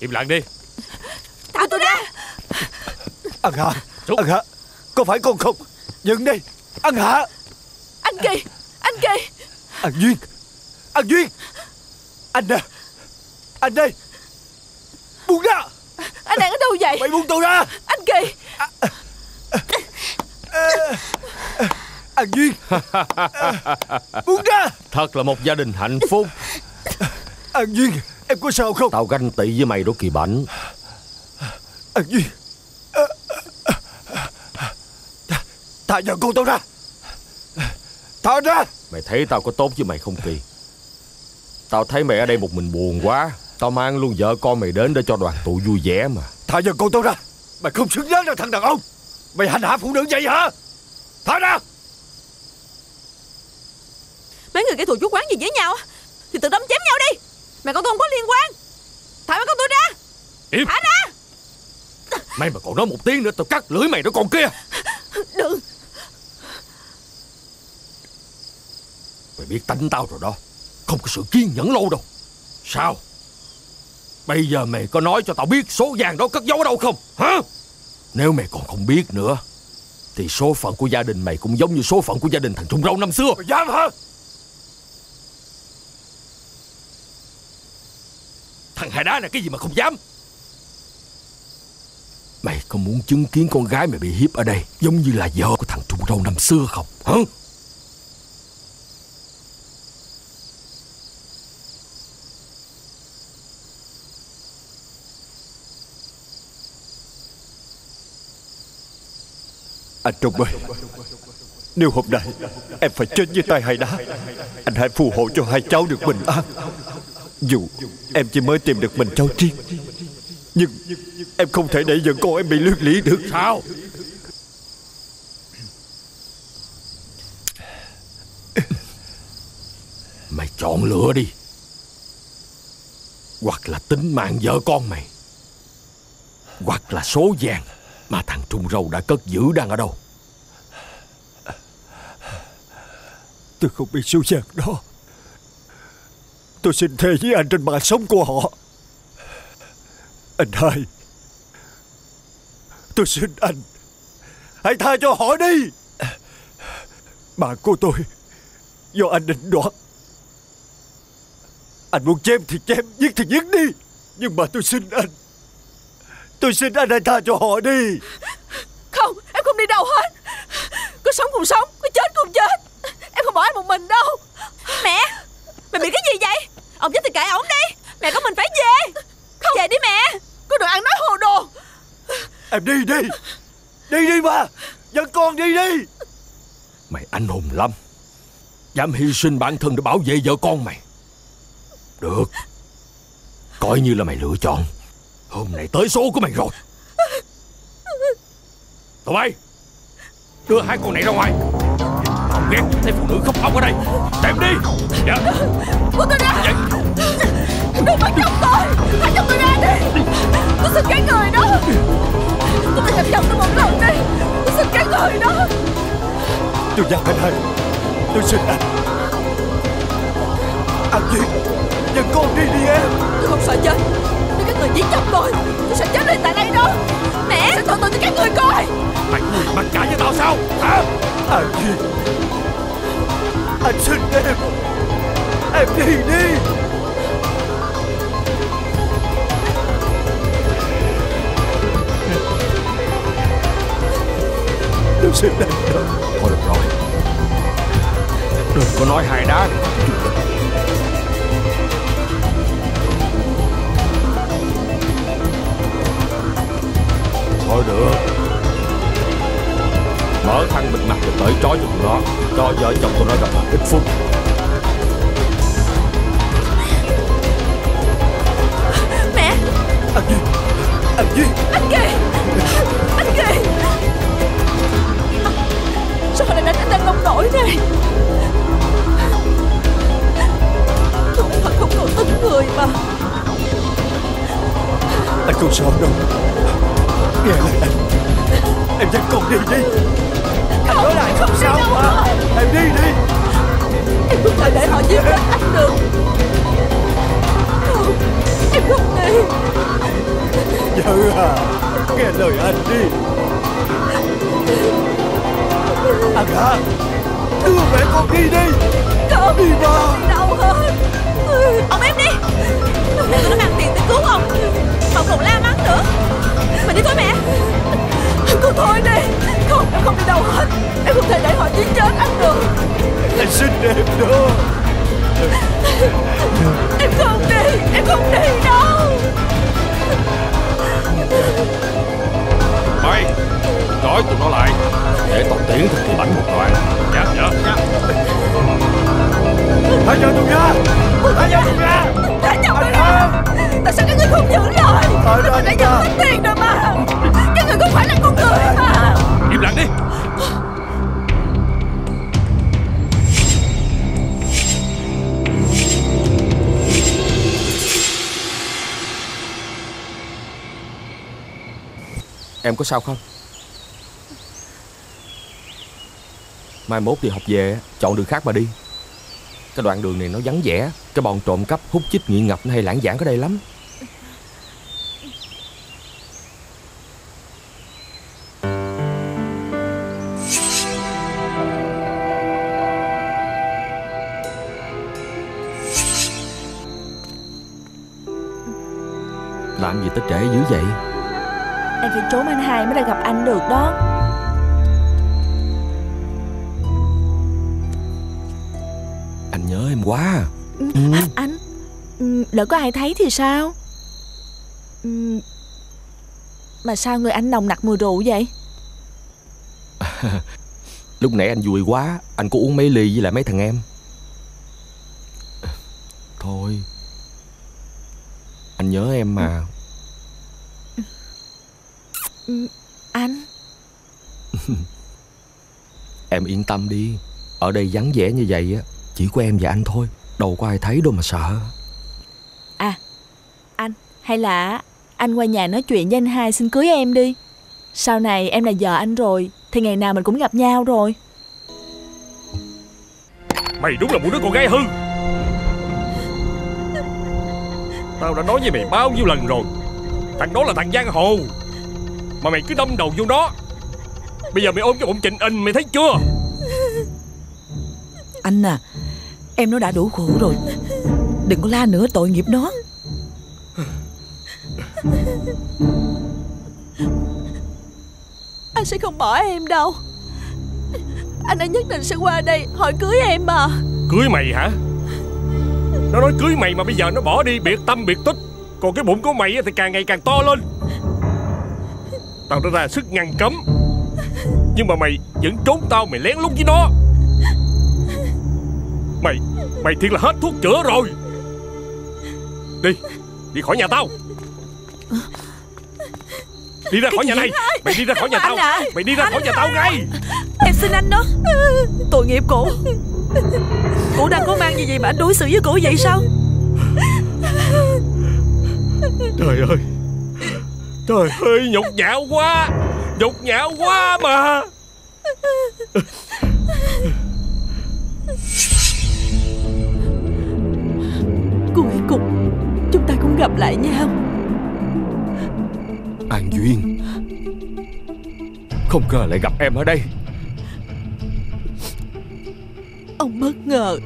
Im lặng đi. Thả tôi ra. Ăn Hạ, Ăn Hạ, có phải con không? Dừng đi, Ăn Hạ. Anh Kỳ, anh Kỳ. Ăn Duyên, Ăn Duyên. Anh nè, anh đây. Buông ra. Anh đang ở đâu vậy? Mày buông tôi ra. Anh Kỳ. Ăn Duyên. Buông ra. Thật là một gia đình hạnh phúc. Ăn Duyên, em có sao không? Tao ganh tị với mày đó Kỳ Bảnh. Anh Duy, thả vợ con tao ra. Thả ra. Mày thấy tao có tốt với mày không Kỳ? Tao thấy mày ở đây một mình buồn quá. Tao mang luôn vợ con mày đến để cho đoàn tụ vui vẻ mà. Thả vợ con tao ra. Mày không xứng đáng là thằng đàn ông. Mày hành hạ phụ nữ vậy hả? Thả ra. Mấy người kẻ thù chú quán gì với nhau thì tự đâm chém nhau đi. Mẹ con tôi không có liên quan. Thả mẹ con tôi ra. Im. Thả ra. Mày mà còn nói một tiếng nữa tao cắt lưỡi mày đó con kia. Đừng. Mày biết tính tao rồi đó. Không có sự kiên nhẫn lâu đâu. Sao? Bây giờ mày có nói cho tao biết số vàng đó cất giấu ở đâu không? Hả? Nếu mày còn không biết nữa thì số phận của gia đình mày cũng giống như số phận của gia đình thằng Trung Râu năm xưa. Mày dám hả? Thằng Hải Đá này cái gì mà không dám? Mày có muốn chứng kiến con gái mày bị hiếp ở đây giống như là vợ của thằng Trung Râu năm xưa không? Hả? Anh Trung ơi, nếu hôm nay em phải chết với tay Hải Đá, anh hãy phù hộ cho hai cháu được bình an. Dù em chỉ mới tìm được mình cháu Triết, nhưng em không thể để vợ con em bị liên lụy được. Sao? Mày chọn lựa đi. Hoặc là tính mạng vợ con mày, hoặc là số vàng mà thằng Trung Râu đã cất giữ đang ở đâu. Tôi không biết số vàng đó. Tôi xin thề với anh trên mạng sống của họ. Anh hai, tôi xin anh hãy tha cho họ đi. Mạng của tôi do anh định đoạt. Anh muốn chém thì chém, giết thì giết đi. Nhưng mà tôi xin anh, tôi xin anh hãy tha cho họ đi. Không, em không đi đâu hết. Cứ sống cùng sống, cứ chết cùng chết. Em không bỏ anh một mình đâu. Mẹ, mẹ bị cái gì vậy? Ông chết thì kệ ổng đi. Mẹ của mình phải về. Không, về đi mẹ. Cứ đừng ăn nói hồ đồ. Em đi đi. Đi đi mà. Dẫn con đi đi. Mày anh hùng lắm, dám hy sinh bản thân để bảo vệ vợ con mày. Được, coi như là mày lựa chọn. Hôm nay tới số của mày rồi. Tụi bay, đưa hai con này ra ngoài. Tao ghét thấy phụ nữ khóc óc ở đây. Đem đi. Dạ. Buông tôi ra. Vậy. Đừng bắt chồng tôi. Hãy chồng tôi ra đi. Tôi xin cái người đó. Tôi phải gặp chồng tôi một lần đi. Tôi xin cái người đó. Tôi dặn anh hai, tôi xin anh. Anh Duyệt, dẫn con đi đi em. Tôi không sợ chết. Các người giết chồng tôi sẽ chết lên tại đây đó. Mẹ sẽ thờ tôi cho các người coi. Mày mặt cả với tao sao hả? Anh xin em, em đi đi. Tôi xin em. Thôi được rồi, đừng có nói hài đá. Thôi được, mở khăn bịt mặt rồi cởi trói cho tụi nó, cho vợ chồng tụi nó gặp mặt ít phút. Mẹ, anh Duy, anh Duy, anh Kỳ, anh Kỳ, sao lại đánh anh ta nông nổi này? Tôi thật không còn tin người mà. Anh không sao đâu. Nghe lời anh, em dẫn con đi đi. Không, nói lại không sao mà. Em đi đi. Em không thể để họ giết hết anh được. Không, em không đi. Vợ à, nghe lời anh đi. Anh hả, đưa mẹ con đi đi. Không, đi mà. Không đi đâu hết. Ông em đi. Lúc này nó mang tiền tới cứu ông, họ còn la mắng nữa. Mà đi thôi mẹ. Cô thôi đi. Không, em không đi đâu hết. Em không thể để họ giết chết anh được. Anh xin em đó. Em không đi. Em không đi đâu. Mày trói tụi nó lại để tao tiến thì đánh một đoạn. Dạ dạ. Hãy cho tụi ra. Hãy cho tụi ra. Hãy cho tụi ra. Tại sao các người không giữ lời? Tôi đã nhận hết tiền rồi mà. Các người không phải là con người mà. Im lặng đi. Em có sao không? Mai mốt đi học về chọn đường khác mà đi. Cái đoạn đường này nó vắng vẻ. Cái bọn trộm cắp hút chích nghiện ngập nó hay lãng vãng ở đây lắm. Làm gì tới trễ dữ vậy? Em phải trốn anh hai mới ra gặp anh được đó. Anh nhớ em quá. Anh lỡ có ai thấy thì sao? Mà sao người anh nồng nặc mùi rượu vậy? Lúc nãy anh vui quá. Anh có uống mấy ly với lại mấy thằng em. Thôi, anh nhớ em mà. Anh em yên tâm đi. Ở đây vắng vẻ như vậy á, chỉ có em và anh thôi, đâu có ai thấy đâu mà sợ. À, anh, hay là anh qua nhà nói chuyện với anh hai xin cưới em đi. Sau này em là vợ anh rồi thì ngày nào mình cũng gặp nhau rồi. Mày đúng là một đứa con gái hư. Tao đã nói với mày bao nhiêu lần rồi, thằng đó là thằng giang hồ mà mày cứ đâm đầu vô đó. Bây giờ mày ôm cái bụng Trịnh Anh, mày thấy chưa? Anh à, em nó đã đủ khổ rồi, đừng có la nữa, tội nghiệp nó. Anh sẽ không bỏ em đâu. Anh đã nhất định sẽ qua đây hỏi cưới em mà. Cưới mày hả? Nó nói cưới mày mà bây giờ nó bỏ đi biệt tâm biệt tích. Còn cái bụng của mày thì càng ngày càng to lên. Tao đã ra sức ngăn cấm, nhưng mà mày vẫn trốn tao, mày lén lút với nó. Mày thiệt là hết thuốc chữa rồi. Đi khỏi nhà tao. Đi ra khỏi nhà này. Mày đi ra khỏi nhà tao. Mày đi ra khỏi nhà tao ngay. Em xin anh đó. Tội nghiệp cổ. Cổ đang có mang như vậy mà anh đối xử với cổ vậy sao? Trời ơi, trời ơi, nhục nhạo quá. Nhục nhạo quá mà. Cuối cùng chúng ta cũng gặp lại nhau. An Duyên, không ngờ lại gặp em ở đây. Ông bất ngờ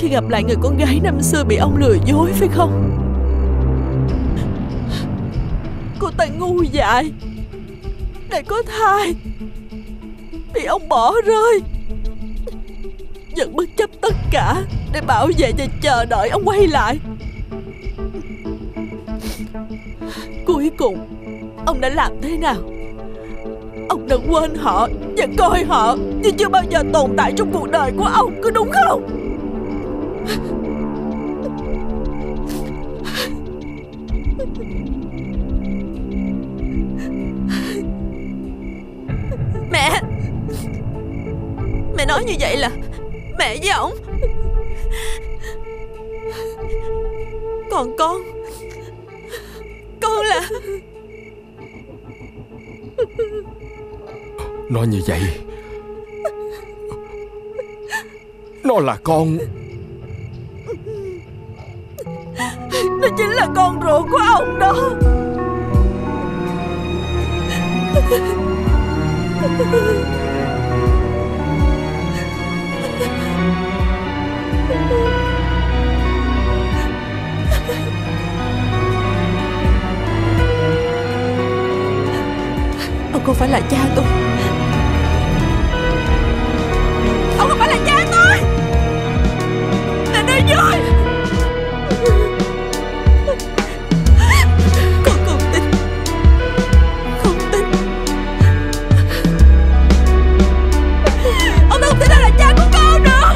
khi gặp lại người con gái năm xưa bị ông lừa dối phải không? Cô ta ngu dại, đã có thai, bị ông bỏ rơi, vẫn bất chấp tất cả để bảo vệ và chờ đợi ông quay lại. Cuối cùng ông đã làm thế nào? Ông đã quên họ và coi họ như chưa bao giờ tồn tại trong cuộc đời của ông, có đúng không? Mẹ, mẹ nói như vậy là mẹ với ổng. Còn con là... Nói như vậy, nó là con. Nó chính là con ruột của ông đó. Ông không phải là cha tôi. Ông không phải là cha tôi. Là nơi vui. Con không tin. Không tin. Ông không tin là cha của con nữa.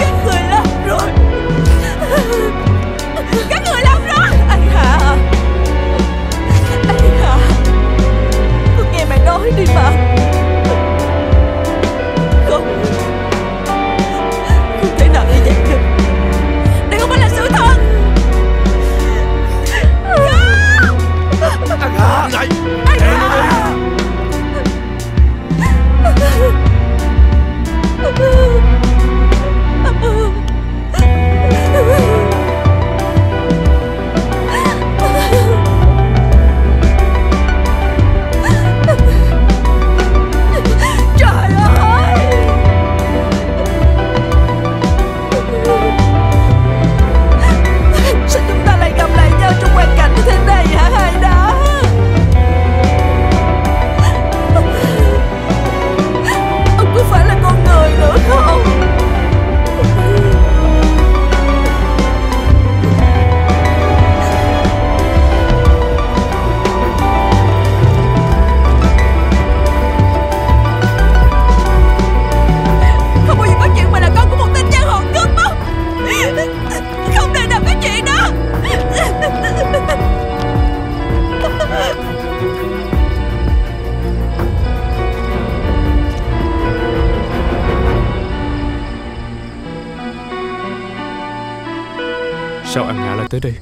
Các người làm rồi. Sao An Hạ lại tới đây?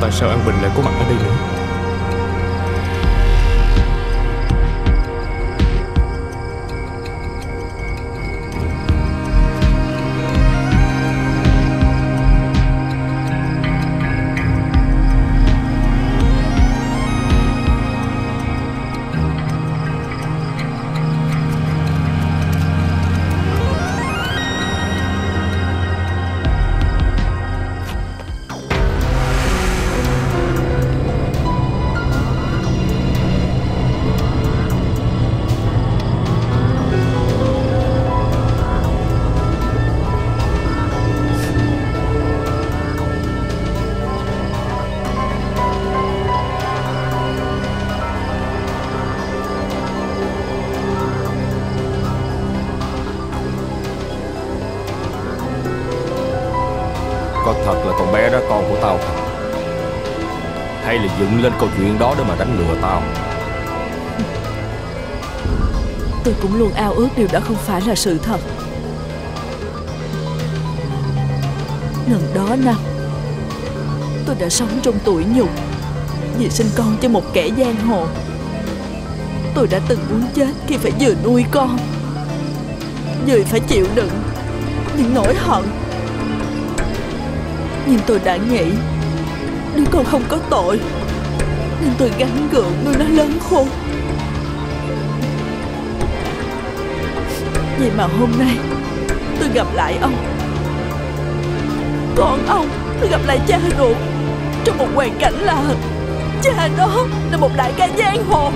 Tại sao An Bình lại có mặt ở đây nữa? Có thật là con bé đó con của tao không? Hay là dựng lên câu chuyện đó để mà đánh lừa tao? Tôi cũng luôn ao ước điều đó không phải là sự thật. Lần đó năm, tôi đã sống trong tủi nhục vì sinh con cho một kẻ giang hồ. Tôi đã từng muốn chết khi phải vừa nuôi con, vừa phải chịu đựng những nỗi hận. Nhưng tôi đã nghĩ đứa con không có tội, nên tôi gắng gượng nuôi nó lớn khôn. Vậy mà hôm nay tôi gặp lại ông, con ông. Tôi gặp lại cha ruột trong một hoàn cảnh là cha đó là một đại ca giang hồ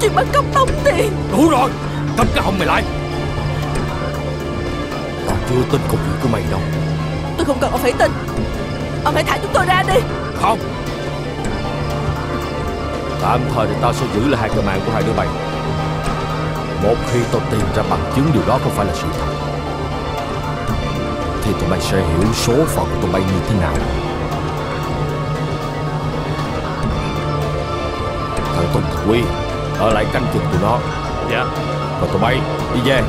chuyên bắt cóc tống tiền. Đủ rồi, cầm cái hồng mày lại. Tao chưa tin câu chuyện của mày đâu. Tôi không cần ông phải tin. Ông hãy thả chúng tôi ra đi. Không. Tạm thời thì tao sẽ giữ lại hai cái mạng của hai đứa bay. Một khi tao tìm ra bằng chứng điều đó không phải là sự thật, thì tụi bay sẽ hiểu số phận của tụi bay như thế nào. Thằng Tùng, thằng Quy ở lại canh chừng tụi nó. Dạ. Còn tụi bay đi về.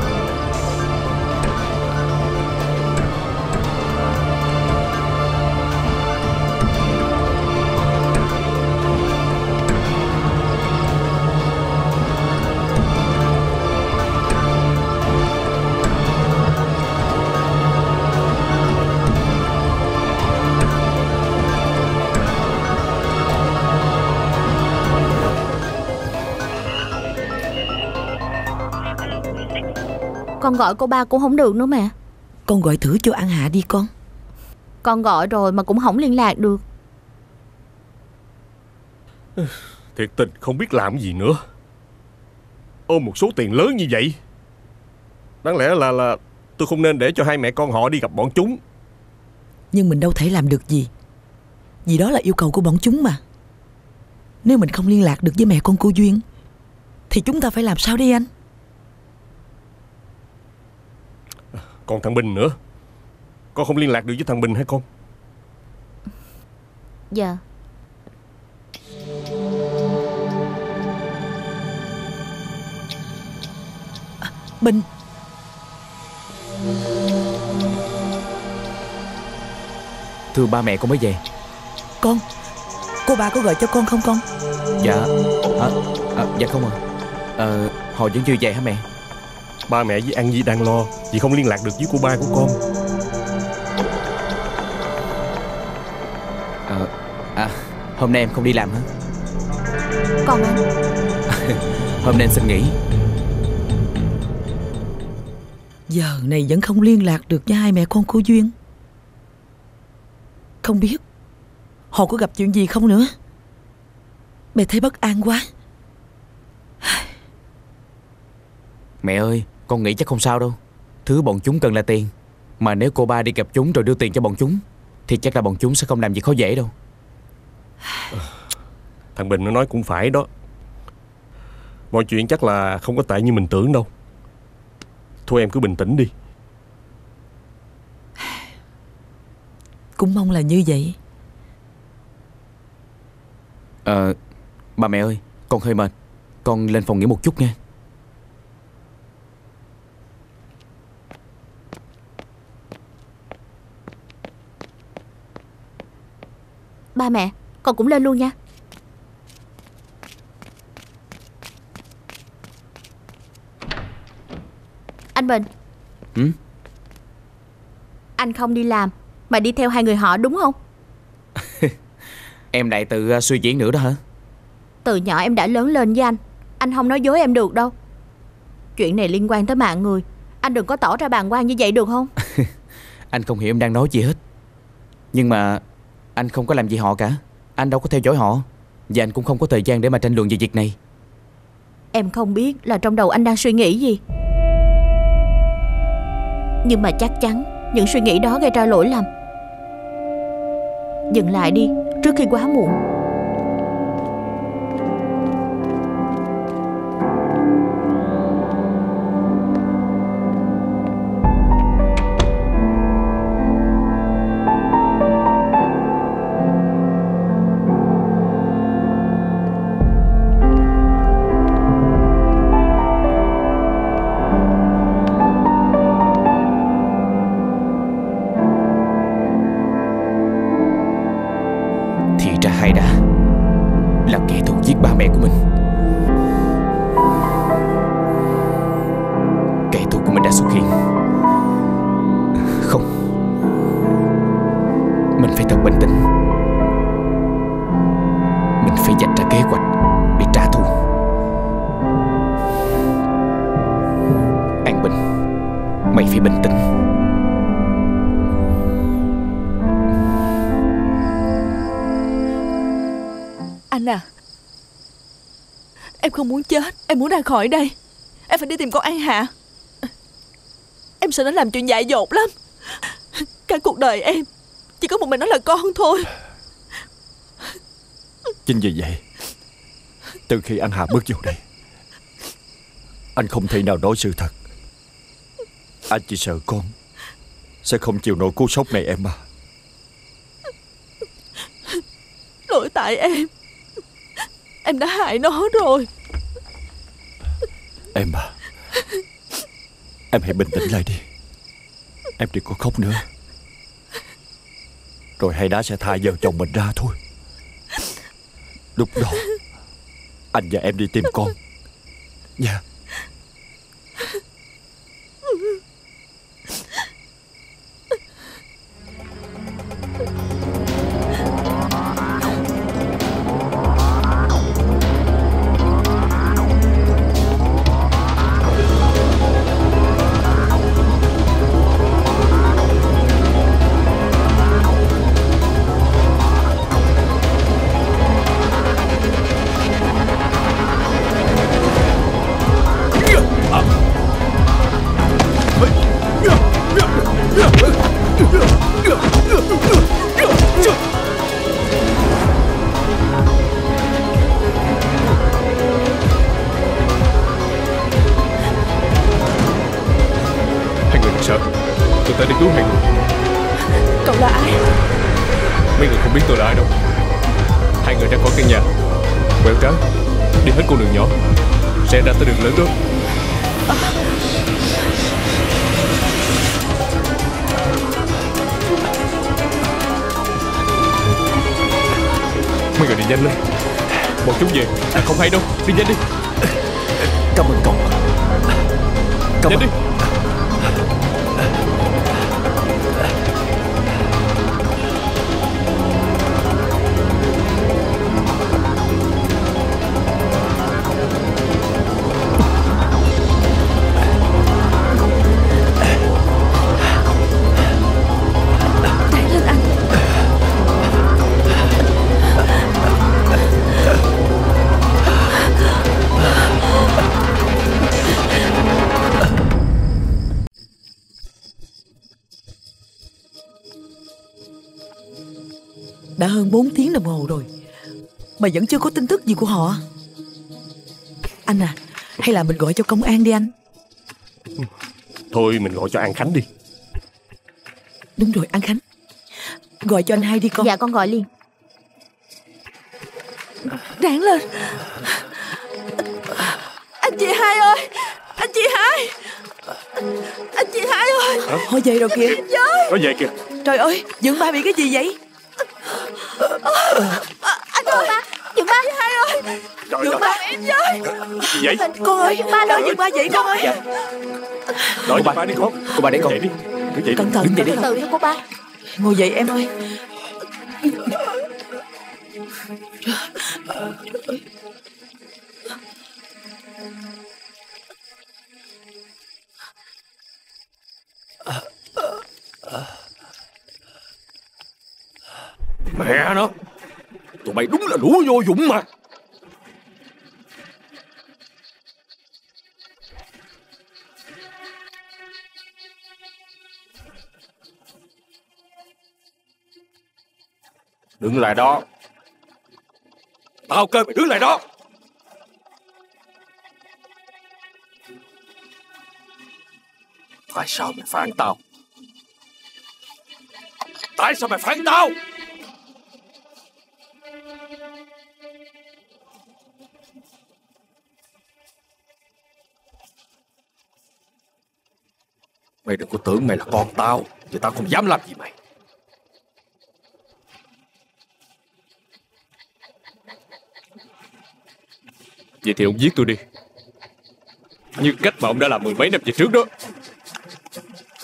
Con gọi cô ba cũng không được nữa mẹ. Con gọi thử cho An Hạ đi con. Con gọi rồi mà cũng không liên lạc được. Thiệt tình không biết làm gì nữa. Ôm một số tiền lớn như vậy, đáng lẽ là tôi không nên để cho hai mẹ con họ đi gặp bọn chúng. Nhưng mình đâu thể làm được gì, vì đó là yêu cầu của bọn chúng mà. Nếu mình không liên lạc được với mẹ con cô Duyên thì chúng ta phải làm sao đây anh? Còn thằng Bình nữa, con không liên lạc được với thằng Bình hả con? Dạ. Bình, thưa ba mẹ con mới về. Con, cô ba có gọi cho con không con? Dạ, dạ không ạ. Họ vẫn chưa về hả mẹ? Ba mẹ với An Di đang lo vì không liên lạc được với cô ba của con. Hôm nay em không đi làm hả? Còn anh? Hôm nay em xin nghỉ. Giờ này vẫn không liên lạc được với hai mẹ con cô Duyên. Không biết họ có gặp chuyện gì không nữa. Mẹ thấy bất an quá. Mẹ ơi, con nghĩ chắc không sao đâu. Thứ bọn chúng cần là tiền. Mà nếu cô ba đi gặp chúng rồi đưa tiền cho bọn chúng thì chắc là bọn chúng sẽ không làm gì khó dễ đâu. Thằng Bình nó nói cũng phải đó. Mọi chuyện chắc là không có tệ như mình tưởng đâu. Thôi em cứ bình tĩnh đi. Cũng mong là như vậy. Ba mẹ ơi, con hơi mệt. Con lên phòng nghỉ một chút nha. Ba mẹ, con cũng lên luôn nha. Anh Bình. Ừ? Anh không đi làm mà đi theo hai người họ đúng không? Em đại tự suy diễn nữa đó hả? Từ nhỏ em đã lớn lên với anh. Anh không nói dối em được đâu. Chuyện này liên quan tới mạng người. Anh đừng có tỏ ra bàng quan như vậy được không? Anh không hiểu em đang nói gì hết. Nhưng mà anh không có làm gì họ cả. Anh đâu có theo dõi họ. Và anh cũng không có thời gian để mà tranh luận về việc này. Em không biết là trong đầu anh đang suy nghĩ gì, nhưng mà chắc chắn những suy nghĩ đó gây ra lỗi lầm. Dừng lại đi, trước khi quá muộn. Không muốn chết, em muốn ra khỏi đây. Em phải đi tìm con An Hạ. Em sợ nó làm chuyện dại dột lắm. Cả cuộc đời em chỉ có một mình nó là con thôi. Chính vì vậy, từ khi An Hạ bước vô đây, anh không thể nào nói sự thật. Anh chỉ sợ con sẽ không chịu nổi cú sốc này em mà. Lỗi tại em. Em đã hại nó rồi. Em à, em hãy bình tĩnh lại đi. Em đừng có khóc nữa. Rồi hai đá sẽ tha vợ chồng mình ra thôi. Lúc đó anh và em đi tìm con nha. Đã hơn 4 tiếng đồng hồ rồi mà vẫn chưa có tin tức gì của họ. Anh à, hay là mình gọi cho công an đi anh. Thôi mình gọi cho An Khánh đi. Đúng rồi, An Khánh, gọi cho anh hai đi con. Dạ con gọi liền. Ráng lên. Anh chị hai ơi, anh chị hai, anh chị hai ơi. Hả? Họ về rồi kìa. Nó về kìa. Trời ơi, Dượng Ba bị cái gì vậy? Anh ơi, Dượng Ba, chị hai ơi. Dượng Ba, em chơi. Gì vậy? Con ơi, Dượng Ba đâu, Dượng Ba vậy con ơi. Đợi Ba đi con. Cô Ba để con. Cẩn thận, đứng từ đi cô Ba. Ngồi dậy em ơi. Mẹ nó, tụi bay đúng là lũ vô dụng mà. Đứng lại đó. Tao kêu mày đứng lại đó. Tại sao mày phản tao? Tại sao mày phản tao? Mày đừng có tưởng mày là con tao thì tao không dám làm gì mày. Vậy thì ông giết tôi đi, như cách mà ông đã làm mười mấy năm về trước đó.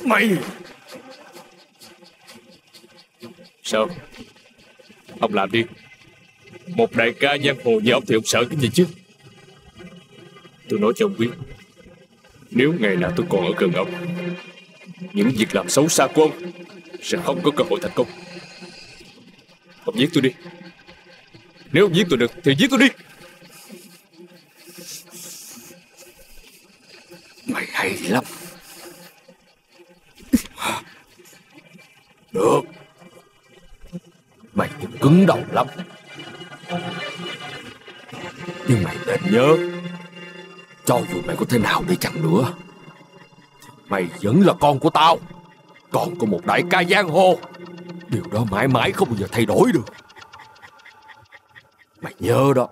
Mày sao? Ông làm đi. Một đại ca giang hồ như ông thì ông sợ cái gì chứ? Tôi nói cho ông biết, nếu ngày nào tôi còn ở gần ông, những việc làm xấu xa của ông sẽ không có cơ hội thành công. Ông giết tôi đi. Nếu ông giết tôi được thì giết tôi đi. Mày hay lắm. Được. Mày cũng cứng đầu lắm. Nhưng mày nên nhớ, cho dù mày có thế nào đi chăng nữa, mày vẫn là con của tao, con của một đại ca giang hồ. Điều đó mãi mãi không bao giờ thay đổi được. Mày nhớ đó.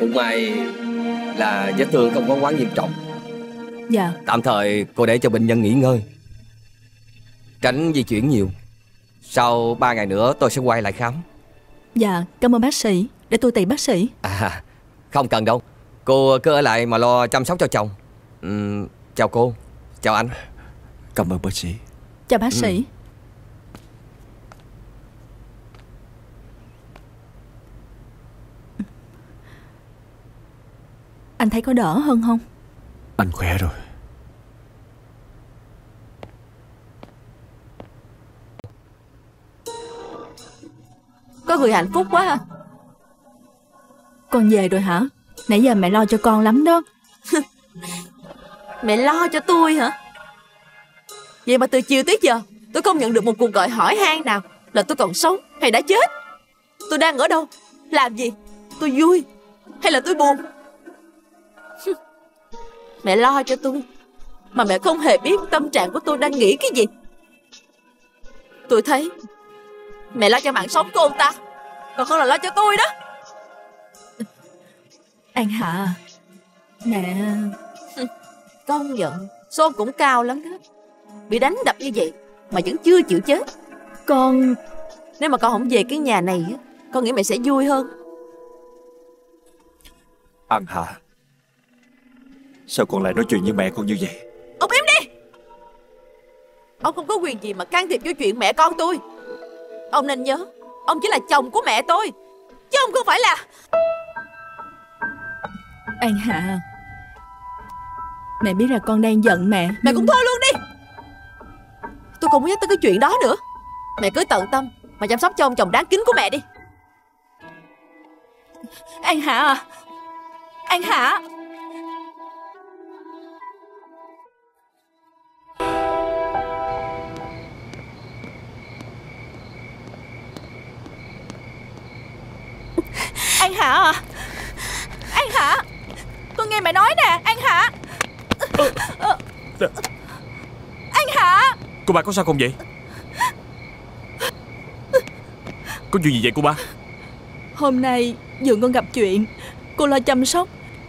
Cũng may là vết thương không có quá nghiêm trọng. Dạ. Tạm thời cô để cho bệnh nhân nghỉ ngơi, tránh di chuyển nhiều. Sau 3 ngày nữa tôi sẽ quay lại khám. Dạ, cảm ơn bác sĩ. Để tôi tìm bác sĩ. À, không cần đâu. Cô cứ ở lại mà lo chăm sóc cho chồng. Chào cô. Chào anh. Cảm ơn bác sĩ. Chào bác sĩ. Anh thấy có đỡ hơn không? Anh khỏe rồi. Có người hạnh phúc quá ha. Con về rồi hả? Nãy giờ mẹ lo cho con lắm đó. Mẹ lo cho tôi hả? Vậy mà từ chiều tới giờ tôi không nhận được một cuộc gọi hỏi han nào là tôi còn sống hay đã chết, tôi đang ở đâu, làm gì, tôi vui hay là tôi buồn. Mẹ lo cho tôi mà mẹ không hề biết tâm trạng của tôi đang nghĩ cái gì. Tôi thấy mẹ lo cho mạng sống của ông ta còn hơn là lo cho tôi đó. Anh Hạ, mẹ công nhận số cũng cao lắm đó. Bị đánh đập như vậy mà vẫn chưa chịu chết. Con, nếu mà con không về cái nhà này, con nghĩ mẹ sẽ vui hơn. Anh Hạ, Sao con lại nói chuyện với mẹ con như vậy? Ông im đi! Ông không có quyền gì mà can thiệp vô chuyện mẹ con tôi. Ông nên nhớ, ông chỉ là chồng của mẹ tôi, chứ ông không phải là... An Hạ, mẹ biết là con đang giận mẹ. Mẹ cũng thôi luôn đi. Tôi không muốn nhắc tới cái chuyện đó nữa. Mẹ cứ tận tâm mà chăm sóc cho ông chồng đáng kính của mẹ đi. An Hạ à, An Hạ. An Hạ à, An Hạ. Tôi nghe mẹ nói nè, An Hạ. An Hạ. Cô ba có sao không vậy? Có chuyện gì vậy cô ba? Hôm nay Dượng con gặp chuyện, cô lo chăm sóc,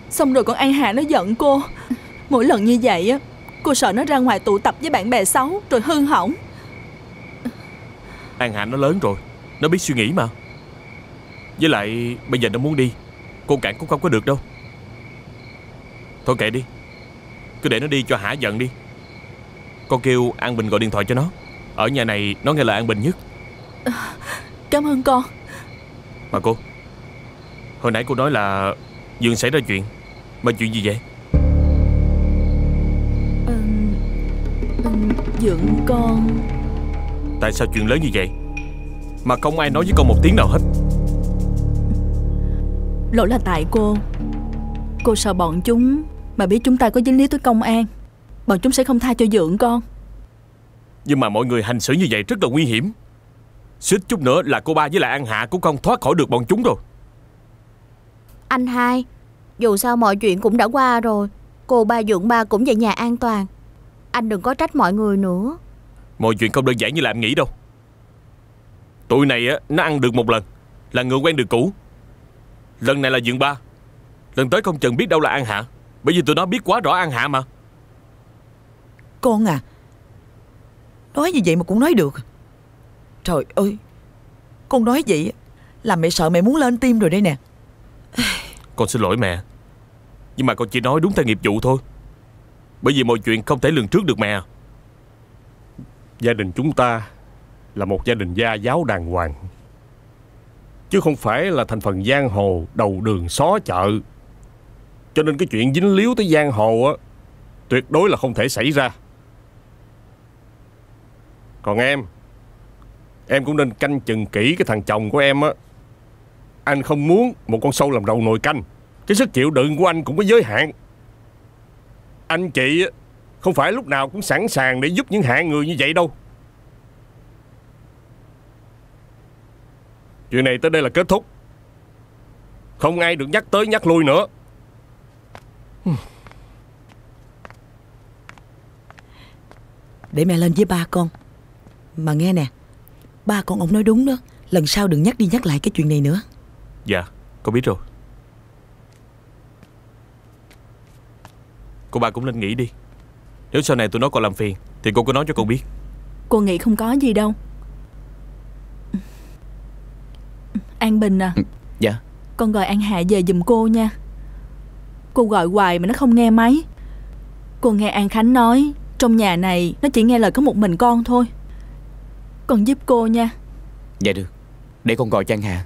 xong rồi con An Hạ nó giận cô. Mỗi lần như vậy á, cô sợ nó ra ngoài tụ tập với bạn bè xấu rồi hư hỏng. An Hạ nó lớn rồi, nó biết suy nghĩ mà. Với lại bây giờ nó muốn đi, cô cản cũng không có được đâu. Thôi kệ đi, cứ để nó đi cho hả giận đi. Con kêu An Bình gọi điện thoại cho nó. Ở nhà này nó nghe lời An Bình nhất. Cảm ơn con. Mà cô, hồi nãy cô nói là Dượng xảy ra chuyện, mà chuyện gì vậy? Dượng con... Tại sao chuyện lớn như vậy mà không ai nói với con một tiếng nào hết? Lỗi là tại cô. Cô sợ bọn chúng mà biết chúng ta có dính líu tới công an, bọn chúng sẽ không tha cho Dượng con. Nhưng mà mọi người hành xử như vậy rất là nguy hiểm. Suýt chút nữa là cô ba với lại An Hạ cũng không thoát khỏi được bọn chúng rồi. Anh hai, dù sao mọi chuyện cũng đã qua rồi. Cô ba Dượng ba cũng về nhà an toàn. Anh đừng có trách mọi người nữa. Mọi chuyện không đơn giản như là em nghĩ đâu. Tụi này á, nó ăn được một lần là người quen được cũ. Lần này là Dượng ba, lần tới không chừng biết đâu là An Hạ. Bởi vì tụi nó biết quá rõ An Hạ mà. Con à, nói như vậy mà cũng nói được. Trời ơi, con nói vậy làm mẹ sợ, mẹ muốn lên tim rồi đây nè. Con xin lỗi mẹ, nhưng mà con chỉ nói đúng theo nghiệp vụ thôi. Bởi vì mọi chuyện không thể lường trước được mẹ. Gia đình chúng ta là một gia đình gia giáo đàng hoàng, chứ không phải là thành phần giang hồ đầu đường xó chợ. Cho nên cái chuyện dính líu tới giang hồ á, tuyệt đối là không thể xảy ra. Còn em cũng nên canh chừng kỹ cái thằng chồng của em á. Anh không muốn một con sâu làm rầu nồi canh. Cái sức chịu đựng của anh cũng có giới hạn. Anh chị không phải lúc nào cũng sẵn sàng để giúp những hạng người như vậy đâu. Chuyện này tới đây là kết thúc. Không ai được nhắc tới nhắc lui nữa. Để mẹ lên với ba con. Mà nghe nè, ba con ông nói đúng đó. Lần sau đừng nhắc đi nhắc lại cái chuyện này nữa. Dạ, con biết rồi. Cô ba cũng nên nghĩ đi. Nếu sau này tụi nó còn làm phiền thì cô cứ nói cho con biết. Cô nghĩ không có gì đâu. An Bình à. Dạ. Con gọi An Hạ về giùm cô nha. Cô gọi hoài mà nó không nghe máy. Cô nghe An Khánh nói trong nhà này nó chỉ nghe lời có một mình con thôi. Con giúp cô nha. Dạ được, để con gọi cho An Hạ.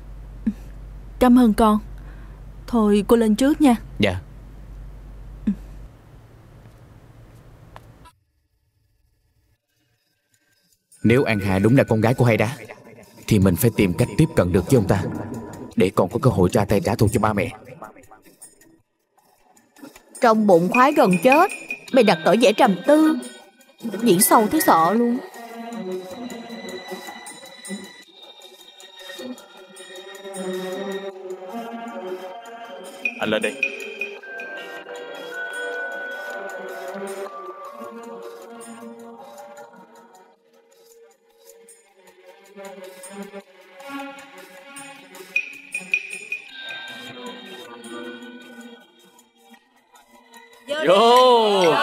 Cảm ơn con. Thôi cô lên trước nha. Dạ. Nếu An Hạ đúng là con gái của Hai Đá thì mình phải tìm cách tiếp cận được với ông ta, để còn có cơ hội ra tay trả thù cho ba mẹ. Trong bụng khoái gần chết, mày đặt tội vẻ trầm tư, diễn sâu thấy sợ luôn. Anh lên đi. Vô.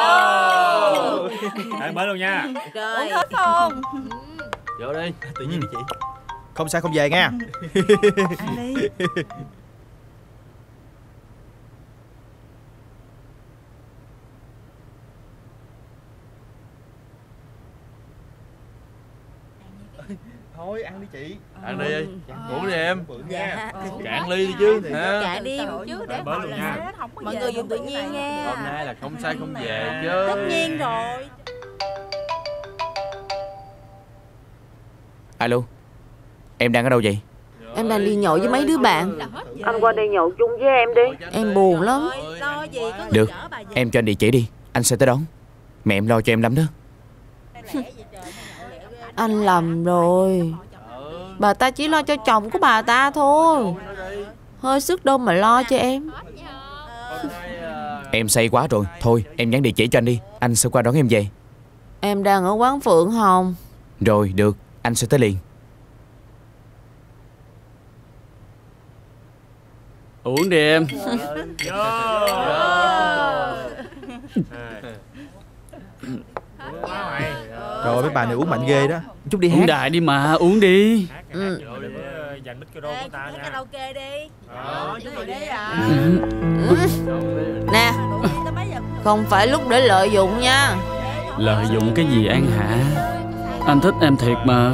Ăn mới đâu nha. Uống hết không? Vô đi. Tự nhiên đi chị. Không sao không về nha. Ăn đi. Thôi ăn đi chị. Ăn đi. Ngủ đi em. Dạ. Cạn ly đi chứ. Cạn đi một chứ để mọi lần hết không có. Mọi người dùng tự nhiên nha. Hôm nay là không sai không về chứ. Tất nhiên rồi. Alo. Em đang ở đâu vậy? Em đang đi nhậu với mấy đứa bạn. Anh qua đây nhậu chung với em đi. Em buồn lắm. Được, em cho anh địa chỉ đi. Anh sẽ tới đón. Mẹ em lo cho em lắm đó. Anh lầm rồi. Bà ta chỉ lo cho chồng của bà ta thôi. Hơi sức đâu mà lo cho em. Em say quá rồi. Thôi em nhắn địa chỉ cho anh đi. Anh sẽ qua đón em về. Em đang ở quán Phượng Hồng. Rồi được, anh sẽ tới liền. Uống đi em. Trời, mấy bà này uống mạnh ghê đó. Chút đi hát. Uống đại đi mà, uống đi. Dành mic karaoke của ta nha. Karaoke đi. Nè, không phải lúc để lợi dụng nha. Lợi dụng cái gì An Hạ? Anh thích em thiệt mà.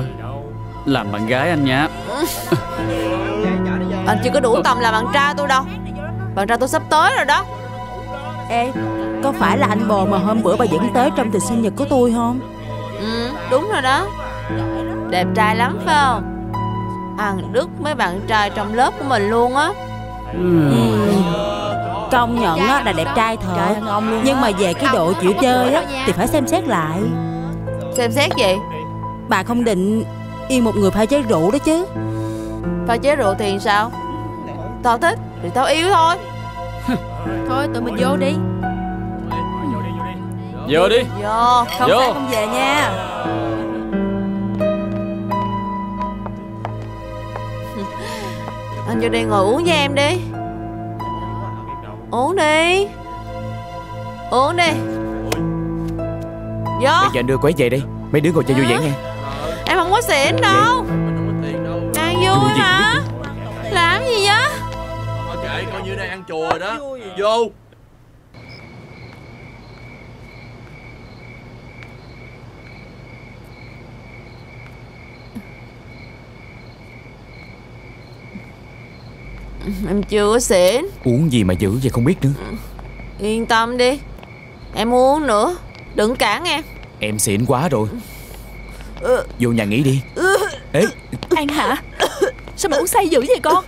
Làm bạn gái anh nha. Anh chưa có đủ tầm làm bạn trai tôi đâu. Bạn trai tôi sắp tới rồi đó. Ê, có phải là anh bồ mà hôm bữa bà dẫn tới trong tiệc sinh nhật của tôi không? Ừ, đúng rồi đó. Đẹp trai lắm phải không? Ăn đứt mấy bạn trai trong lớp của mình luôn á. Công nhận á là đẹp trai thật. Nhưng mà về cái độ chịu chơi á thì phải xem xét lại. Xem xét gì? Bà không định yêu một người pha chế rượu đó chứ? Pha chế rượu thì sao? Tao thích thì tao yêu thôi. Thôi tụi mình vô đi. Vô đi. Vô. Không sao không về nha. Anh vô đây ngồi uống với em đi. Uống đi. Uống đi. Vô. Bây giờ anh đưa quấy về đi. Mấy đứa ngồi chơi vui vẻ nha. Em không có xỉn đâu. Đang vui hả? Làm gì vậy? Kệ, coi như đang ăn chùa rồi đó. Vô. Em chưa có xỉn. Uống gì mà dữ vậy không biết nữa. Yên tâm đi. Em uống nữa. Đừng cản em. Em xỉn quá rồi. Vô nhà nghỉ đi. Ê An hả? Sao mà uống say dữ vậy con?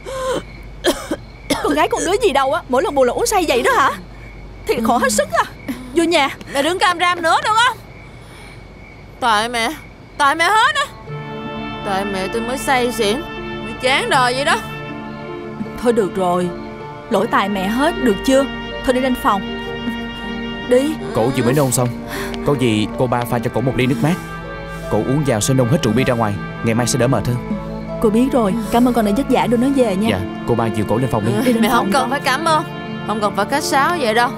Con gái con đứa gì đâu á. Mỗi lần buồn là uống say vậy đó hả? Thì khổ hết sức à. Vô nhà. Mẹ đừng cam ram nữa được không? Tại mẹ. Tại mẹ hết á. Tại mẹ tôi mới say xỉn. Mẹ chán đời vậy đó. Thôi được rồi. Lỗi tại mẹ hết được chưa? Thôi đi lên phòng. Đi. Cổ vừa mới nôn xong. Có gì cô ba pha cho cổ một ly nước mát. Cổ uống vào sẽ nôn hết rượu bia ra ngoài. Ngày mai sẽ đỡ mệt hơn. Cô biết rồi. Cảm ơn con đã vất vả đưa nó về nha. Dạ. Cô ba dìu cổ lên phòng đi. Mẹ không cần phải cảm ơn. Không cần phải khách sáo vậy đâu.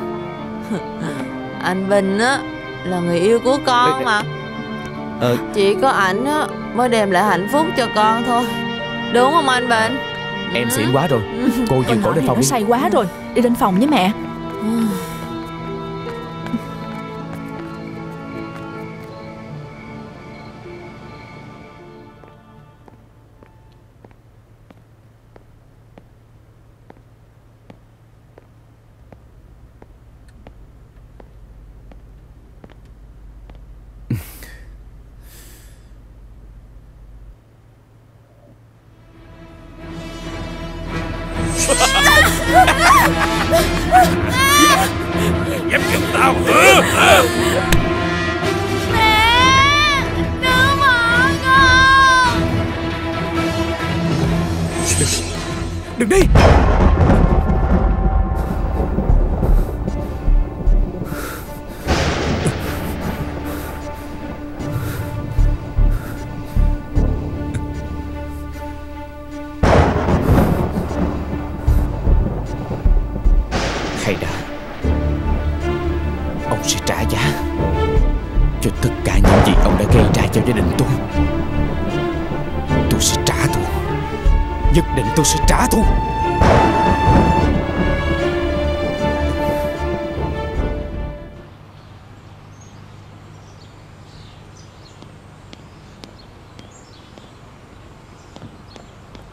Anh Bình á là người yêu của con mà. Chỉ có ảnh á mới đem lại hạnh phúc cho con thôi. Đúng không anh Bình? Em xỉn quá rồi. Cô dìu cổ lên phòng đi. Nó say quá rồi. Đi lên phòng với mẹ.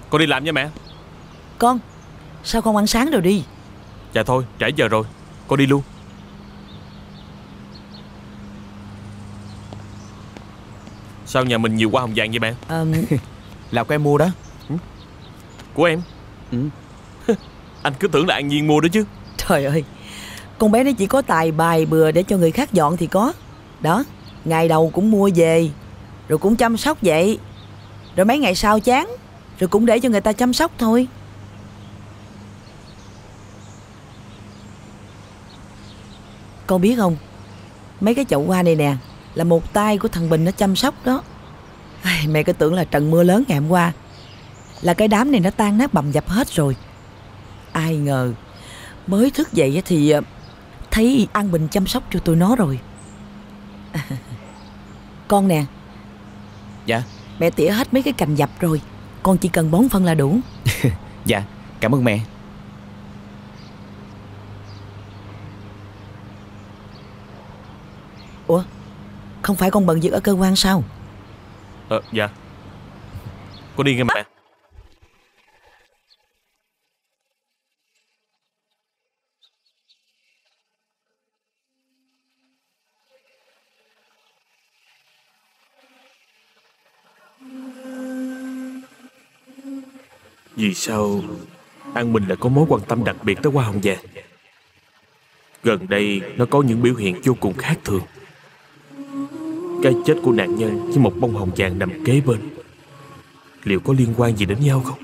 Con đi làm nha mẹ. Con, sao con ăn sáng rồi đi? Dạ thôi, trễ giờ rồi, con đi luôn. Sao nhà mình nhiều hoa hồng vàng vậy mẹ? Là của em mua đó. Của em? Anh cứ tưởng là An Nhiên mua đó chứ. Trời ơi, con bé nó chỉ có tài bài bừa để cho người khác dọn thì có. Đó, ngày đầu cũng mua về, rồi cũng chăm sóc vậy. Rồi mấy ngày sau chán, rồi cũng để cho người ta chăm sóc thôi. Con biết không, mấy cái chậu hoa này nè là một tay của thằng Bình nó chăm sóc đó. Ai, mẹ cứ tưởng là trận mưa lớn ngày hôm qua là cái đám này nó tan nát bầm dập hết rồi. Ai ngờ mới thức dậy thì thấy An Bình chăm sóc cho tụi nó rồi. Con nè. Dạ. Mẹ tỉa hết mấy cái cành dập rồi, con chỉ cần bón phân là đủ. Dạ, cảm ơn mẹ. Ủa, không phải con bận việc ở cơ quan sao? Dạ. Con đi nghe mẹ. Vì sao An Bình lại có mối quan tâm đặc biệt tới hoa hồng vàng? Gần đây nó có những biểu hiện vô cùng khác thường. Cái chết của nạn nhân với một bông hồng vàng nằm kế bên, liệu có liên quan gì đến nhau không?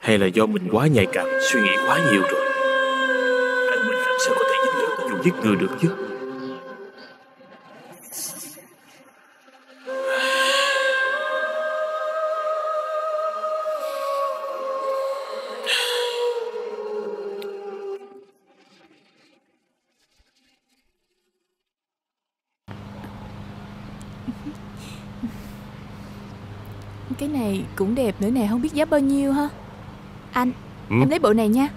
Hay là do mình quá nhạy cảm, suy nghĩ quá nhiều rồi? Anh Bình làm sao có thể dính líu tới vụ giết người được chứ? Cái này cũng đẹp nữa nè, không biết giá bao nhiêu ha. Anh, em lấy bộ này nha.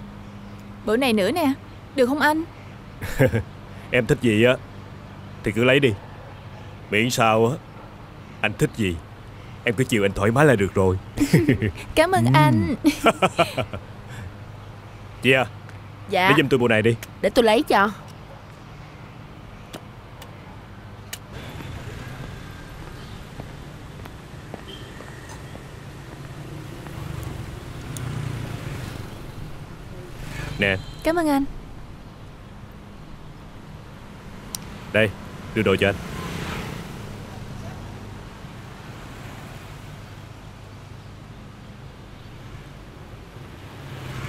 Bộ này nữa nè, được không anh? Em thích gì á thì cứ lấy đi, miễn sao á anh thích gì em cứ chiều anh thoải mái là được rồi. Cảm ơn anh. Chị à. Dạ. Lấy giùm tôi bộ này đi. Để tôi lấy cho. Nè. Cảm ơn anh. Đây, đưa đồ cho anh.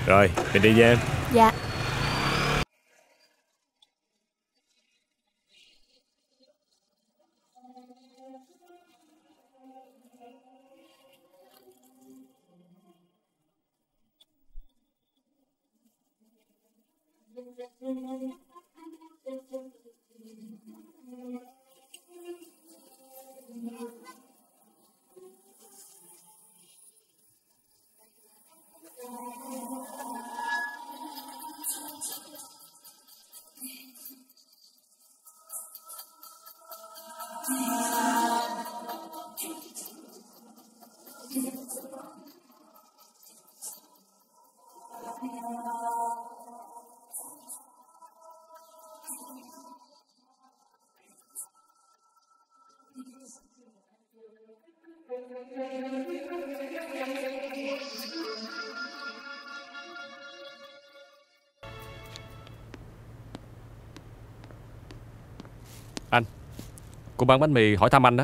Rồi, mình đi với em. Dạ. Anh, cô bán bánh mì hỏi thăm anh đó.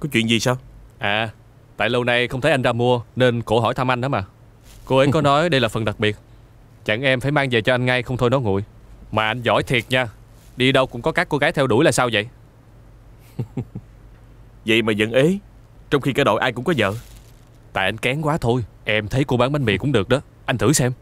Có chuyện gì sao? À, tại lâu nay không thấy anh ra mua nên cổ hỏi thăm anh đó mà. Cô ấy có nói đây là phần đặc biệt, chẳng em phải mang về cho anh ngay không thôi nó nguội. Mà anh giỏi thiệt nha, đi đâu cũng có các cô gái theo đuổi là sao vậy? Vậy mà vẫn ế, trong khi cả đội ai cũng có vợ. Tại anh kén quá thôi. Em thấy cô bán bánh mì cũng được đó, anh thử xem.